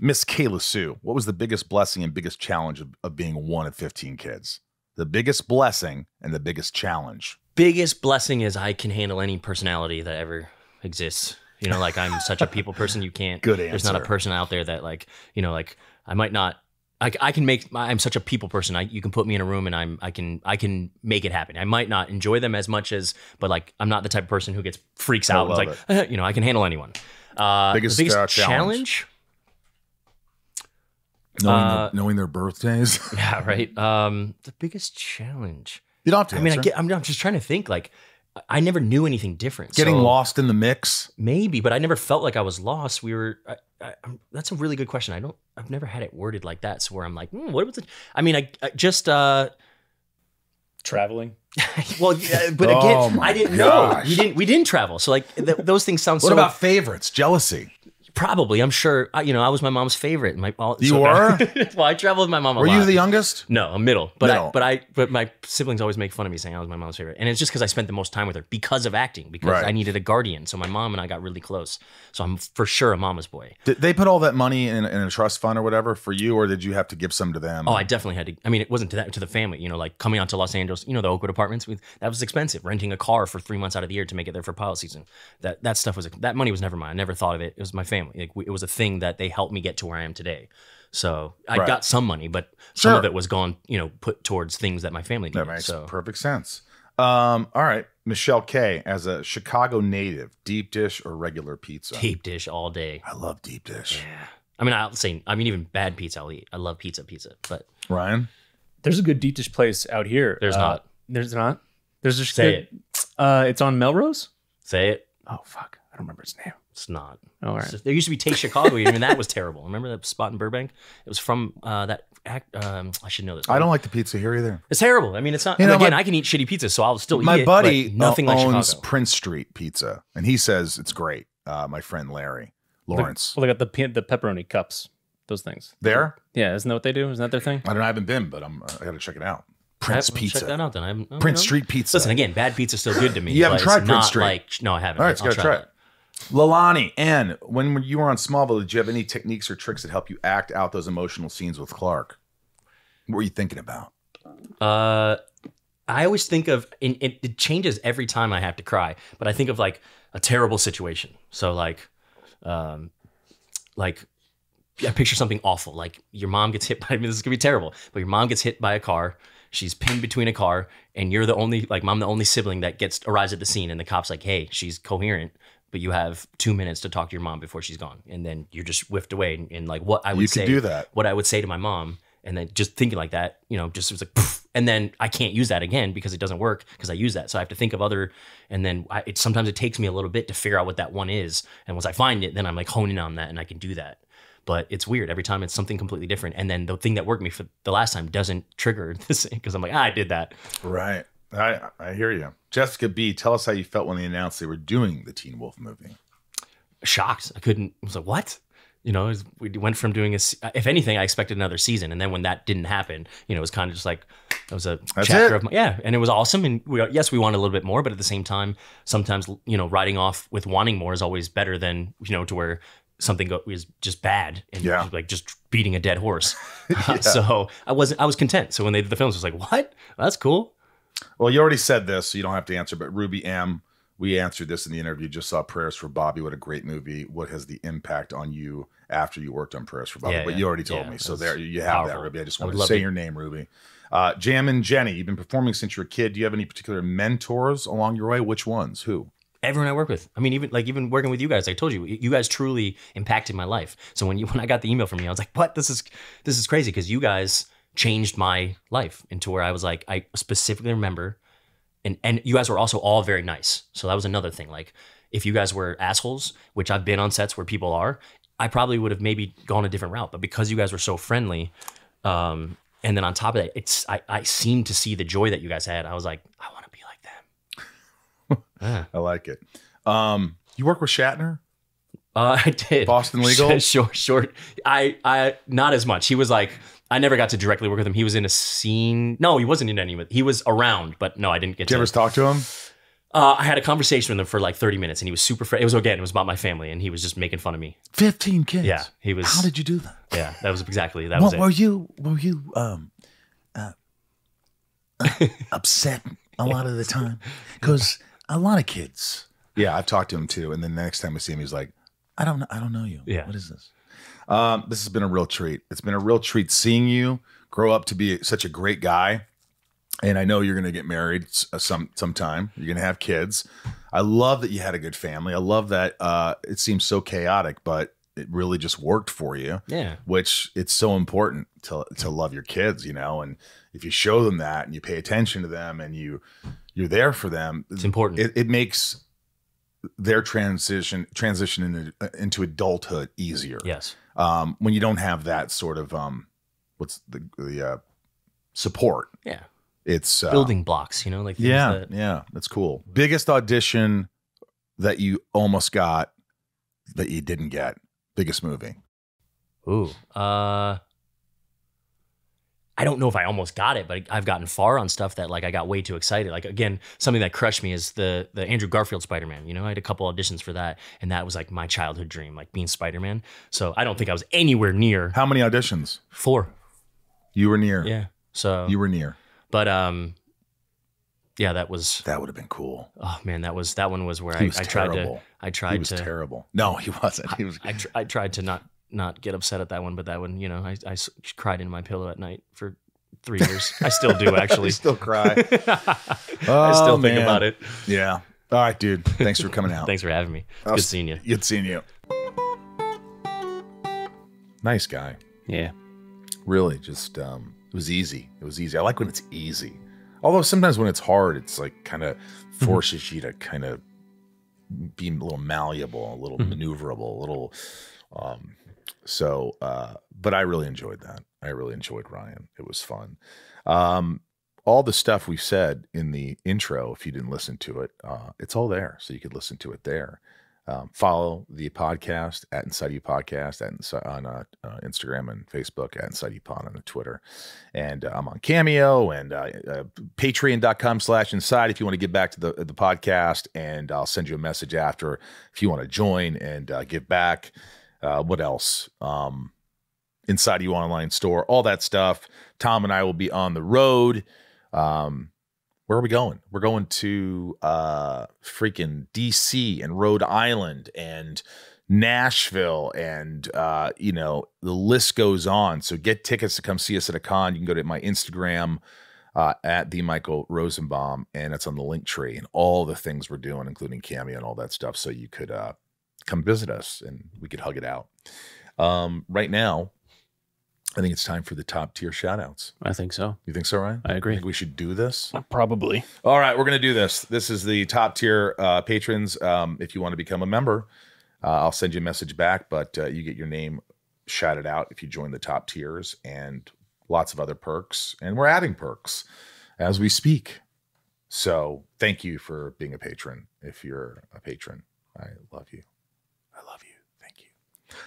Miss Kayla Sue, what was the biggest blessing and biggest challenge of, of being one of fifteen kids? The biggest blessing and the biggest challenge. Biggest blessing is I can handle any personality that ever exists. You know, like, I'm such a people person. You can't. Good answer. There's not a person out there that, like, you know, like, I might not. I, I can make, I'm such a people person. I, you can put me in a room and I'm, I can, I can make it happen. I might not enjoy them as much as, but like, I'm not the type of person who gets freaks out. It's like, it. you know, I can handle anyone. Uh, biggest, the biggest uh, challenge. challenge? Knowing, uh, the, knowing their birthdays. Yeah. Right. Um, the biggest challenge. You don't have to I answer. mean, I get, I'm not just trying to think, like, I never knew anything different. Getting so, lost in the mix? Maybe, but I never felt like I was lost. We were, I, I, I'm, that's a really good question. I don't, I've never had it worded like that. So where I'm like, mm, what was it? I mean, I, I just. Uh, Traveling? Well, yeah, but oh again, I didn't gosh. know. We didn't, we didn't travel. So like th those things sound what so. What about favorites? Jealousy? Probably, I'm sure. I, you know, I was my mom's favorite. My all, you so were. I, well, I traveled with my mom. A were lot. you the youngest? No, a middle. But middle. I, but I, but my siblings always make fun of me saying I was my mom's favorite, and it's just because I spent the most time with her because of acting. Because right. I needed a guardian, so my mom and I got really close. So I'm for sure a mama's boy. Did they put all that money in, in a trust fund or whatever for you, or did you have to give some to them? Oh, I definitely had to. I mean, it wasn't to that to the family. You know, like coming out to Los Angeles, you know, the Oakwood apartments. We, that was expensive. Renting a car for three months out of the year to make it there for pilot season. That that stuff was that money was never mine. I never thought of it. It was my family. Like, it was a thing that they helped me get to where I am today. So I right. got some money, but some sure. of it was gone, you know, put towards things that my family needed. That makes so. perfect sense. Um, all right. Michelle K, as a Chicago native, deep dish or regular pizza? Deep dish all day. I love deep dish. Yeah. I mean, I'll say, I mean, even bad pizza I'll eat. I love pizza, pizza, but. Ryan? There's a good deep dish place out here. There's uh, not. There's not. There's just Say good, it. Uh, it's on Melrose? Say it. Oh, fuck. I don't remember its name. It's not. Oh, all right. There used to be Taste Chicago, and that was terrible. Remember that spot in Burbank? It was from uh, that act. Um, I should know this. Right? I don't like the pizza here either. It's terrible. I mean, it's not. You know, again, my, I can eat shitty pizza, so I'll still eat it. My buddy nothing owns like Chicago. Prince Street Pizza, and he says it's great. Uh, my friend Larry Lawrence. Well, they got the the pepperoni cups, those things. There? Yeah, isn't that what they do? Isn't that their thing? I don't know. I haven't been, but I'm. I got to check it out. Prince Pizza. Check that out then. I'm, I'm, Prince Street Pizza. Listen, again, bad pizza's still good to me. You haven't tried Prince not Street? Like, no, I haven't. All right, I'll gotta try it. Lalani, Ann, when you were on Smallville, did you have any techniques or tricks that help you act out those emotional scenes with Clark? What were you thinking about? Uh, I always think of, and it, it changes every time I have to cry, but I think of like a terrible situation. So like, um, like I picture something awful. Like your mom gets hit by, I mean, this is gonna be terrible, but your mom gets hit by a car. She's pinned between a car and you're the only, like mom, the only sibling that gets, arrives at the scene and the cop's like, hey, she's coherent, but you have two minutes to talk to your mom before she's gone. And then you're just whiffed away. And, and like what I would you say, do that. what I would say to my mom. And then just thinking like that, you know, just it was like, poof, and then I can't use that again because it doesn't work because I use that. So I have to think of other, and then I, it, sometimes it takes me a little bit to figure out what that one is. And once I find it, then I'm like honing on that and I can do that. But it's weird. Every time it's something completely different. And then the thing that worked me for the last time doesn't trigger this because I'm like, ah, I did that. Right. I, I hear you. Jessica B, tell us how you felt when they announced they were doing the Teen Wolf movie. Shocked. I couldn't, I was like, what? You know, we went from doing, a, if anything, I expected another season. And then when that didn't happen, you know, it was kind of just like, that was a That's chapter it. of my, yeah. And it was awesome. And we, yes, we wanted a little bit more, but at the same time, sometimes, you know, riding off with wanting more is always better than, you know, to where something go, is just bad and yeah. just like just beating a dead horse. yeah. So I wasn't, I was content. So when they did the films, I was like, what? That's cool. Well, you already said this, so you don't have to answer, but Ruby M, we answered this in the interview, just saw Prayers for Bobby. What a great movie. What has the impact on you after you worked on Prayers for Bobby? Yeah, but yeah, you already told yeah, me. So there you have powerful. that, Ruby. I just wanted I to say it. your name, Ruby. Uh, Jam and Jenny, you've been performing since you were a kid. Do you have any particular mentors along your way? Which ones? Who? Everyone I work with. I mean, even like even working with you guys, I told you, you guys truly impacted my life. So when you when I got the email from you, I was like, what? This is, this is crazy because you guys changed my life into where I was like, I specifically remember. And, and you guys were also all very nice. So that was another thing. Like if you guys were assholes, which I've been on sets where people are, I probably would have maybe gone a different route. But because you guys were so friendly, um, and then on top of that, it's I, I seemed to see the joy that you guys had. I was like, I want to be like them. uh. I like it. Um, you work with Shatner? Uh, I did. Boston Legal? Short, short. I, I, not as much. He was like... I never got to directly work with him. He was in a scene. No, he wasn't in any of it. He was around, but no, I didn't get Did to. Did you ever talk to him? Uh, I had a conversation with him for like thirty minutes and he was super friendly. It was, again, it was about my family and he was just making fun of me. fifteen kids? Yeah. He was. How did you do that? Yeah, that was exactly, that well, was it. Were you, were you um, uh, uh, upset a lot of the time? Because a lot of kids. Yeah, I've talked to him too. And then the next time I see him, he's like, I don't know. I don't know you. Yeah. What is this? Um, this has been a real treat. It's been a real treat seeing you grow up to be such a great guy. And I know you're going to get married some sometime. You're going to have kids. I love that you had a good family. I love that uh, it seems so chaotic, but it really just worked for you. Yeah. Which it's so important to to love your kids, you know. And if you show them that and you pay attention to them and you you're there for them, it's important. It, it makes their transition transition into, into adulthood easier. Yes. Um, when you don't have that sort of, um, what's the, the, uh, support. Yeah. It's uh, building blocks, you know, like, yeah, that yeah. That's cool. Biggest audition that you almost got that you didn't get, biggest movie. Ooh. Uh, I don't know if I almost got it, but I've gotten far on stuff that like I got way too excited. Like again, something that crushed me is the the Andrew Garfield Spider-Man. You know, I had a couple auditions for that, and that was like my childhood dream, like being Spider-Man. So I don't think I was anywhere near. How many auditions? Four. You were near. Yeah. So you were near. But um, yeah, that was that would have been cool. Oh man, that was that one was where he I, was I tried to. I tried he was to. Terrible. No, he wasn't. He was. I, I, tr I tried to not. not get upset at that one, but that one, you know, I, I cried in my pillow at night for three years. I still do actually. I still cry. oh, I still man. think about it. Yeah. All right, dude. Thanks for coming out. Thanks for having me. It's good seeing you. Good seeing you. Nice guy. Yeah. Really just, um, it was easy. It was easy. I like when it's easy. Although sometimes when it's hard, it's like kind of forces you to kind of be a little malleable, a little maneuverable, a little, um, So, uh, but I really enjoyed that. I really enjoyed Ryan. It was fun. Um, all the stuff we said in the intro, if you didn't listen to it, uh, it's all there. So you could listen to it there. Um, follow the podcast at Inside You Podcast at Inside, on uh, uh, Instagram and Facebook, at Inside You Pod on Twitter. And uh, I'm on Cameo and uh, uh, patreon.com slash inside if you want to get back to the, the podcast. And I'll send you a message after if you want to join and uh, give back. Uh, what else? Um, Inside You Online Store, all that stuff. Tom and I will be on the road. Um, where are we going? We're going to uh, freaking D C and Rhode Island and Nashville and, uh, you know, the list goes on. So get tickets to come see us at a con. You can go to my Instagram uh, at the Michael Rosenbaum, and it's on the link tree and all the things we're doing, including Cameo and all that stuff. So you could uh, come visit us and we could hug it out. Um, right now, I think it's time for the top tier shout outs. I think so. You think so, Ryan? I agree. You think we should do this? Probably. All right, we're going to do this. This is the top tier uh, patrons. Um, if you want to become a member, uh, I'll send you a message back, but uh, you get your name shouted out if you join the top tiers, and lots of other perks. And we're adding perks as we speak. So thank you for being a patron. If you're a patron, I love you. I love you.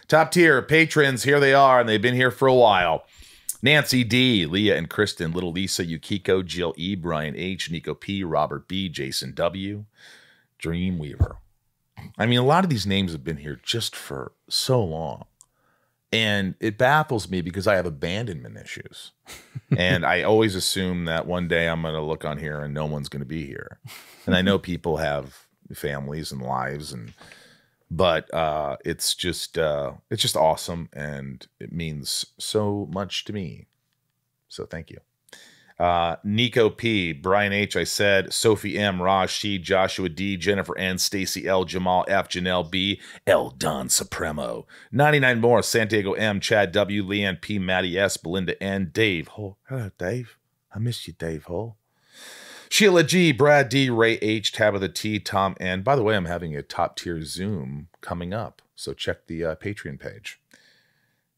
Top tier patrons, here they are, and they've been here for a while. Nancy D, Leah and Kristen, Little Lisa, Yukiko, Jill E, Brian H, Nico P, Robert B, Jason W, Dreamweaver. I mean, a lot of these names have been here just for so long. And it baffles me because I have abandonment issues. And I always assume that one day I'm going to look on here and no one's going to be here. And I know people have families and lives and... But uh, it's just uh, it's just awesome, and it means so much to me. So thank you. Uh, Nico P, Brian H, I said, Sophie M, Raj C, Joshua D, Jennifer N, Stacy L, Jamal F, Janelle B, L Don Supremo, ninety-nine more, Santiago M, Chad W, Leanne P, Maddie S, Belinda N, Dave Hall. Hello, Dave. I miss you, Dave Hall. Sheila G, Brad D, Ray H, Tabitha T, Tom N. By the way, I'm having a top tier Zoom coming up, so check the uh, Patreon page.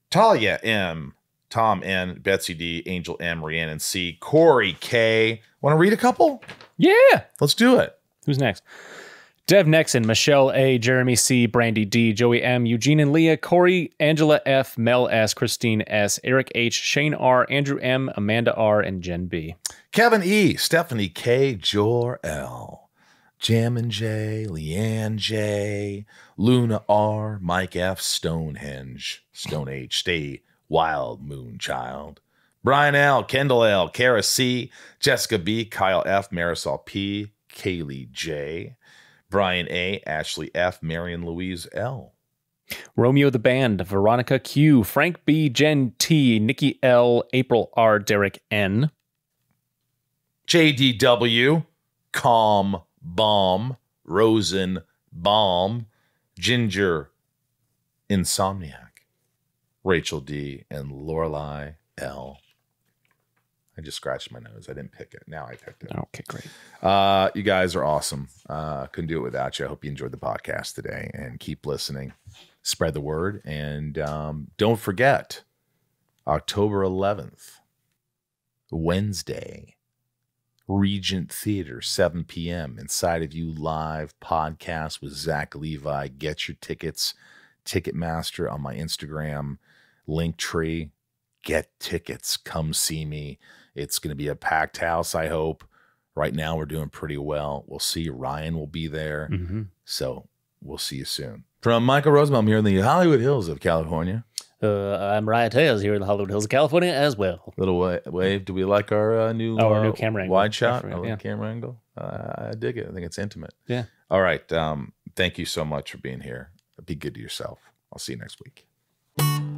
Talia M, Tom N, Betsy D, Angel M, Rhiannon C, Corey K. Want to read a couple? Yeah. Let's do it. Who's next? Dev Nexon, Michelle A, Jeremy C, Brandy D, Joey M, Eugene and Leah, Corey, Angela F, Mel S, Christine S, Eric H, Shane R, Andrew M, Amanda R, and Jen B. Kevin E, Stephanie K, Jor L, Jammin J, Leanne J, Luna R, Mike F, Stonehenge, Stone H, Stay Wild Moon Child, Brian L, Kendall L, Kara C, Jessica B, Kyle F, Marisol P, Kaylee J, Brian A, Ashley F, Marion Louise L, Romeo the Band, Veronica Q, Frank B, Jen T, Nikki L, April R, Derek N, J D W, Calm Bomb, Rosen Bomb, Ginger Insomniac, Rachel D, and Lorelei L. I just scratched my nose. I didn't pick it. Now I picked it. Okay, great. Uh, you guys are awesome. Uh, couldn't do it without you. I hope you enjoyed the podcast today, and keep listening. Spread the word, and um, don't forget, October eleventh, Wednesday, Regent Theater, seven p m Inside of You live podcast with Zach Levi. Get your tickets. Ticketmaster on my Instagram. Linktree. Get tickets. Come see me. It's going to be a packed house, I hope. Right now we're doing pretty well. We'll see. Ryan will be there. Mm-hmm. So we'll see you soon. From Michael Rosenbaum here in the Hollywood Hills of California. Uh, I'm Ryan Tales here in the Hollywood Hills of California as well. Little wa wave. Do we like our uh, new, oh, our uh, new camera angle. Wide shot? Our yeah. camera angle? Uh, I dig it. I think it's intimate. Yeah. All right. Um, thank you so much for being here. Be good to yourself. I'll see you next week.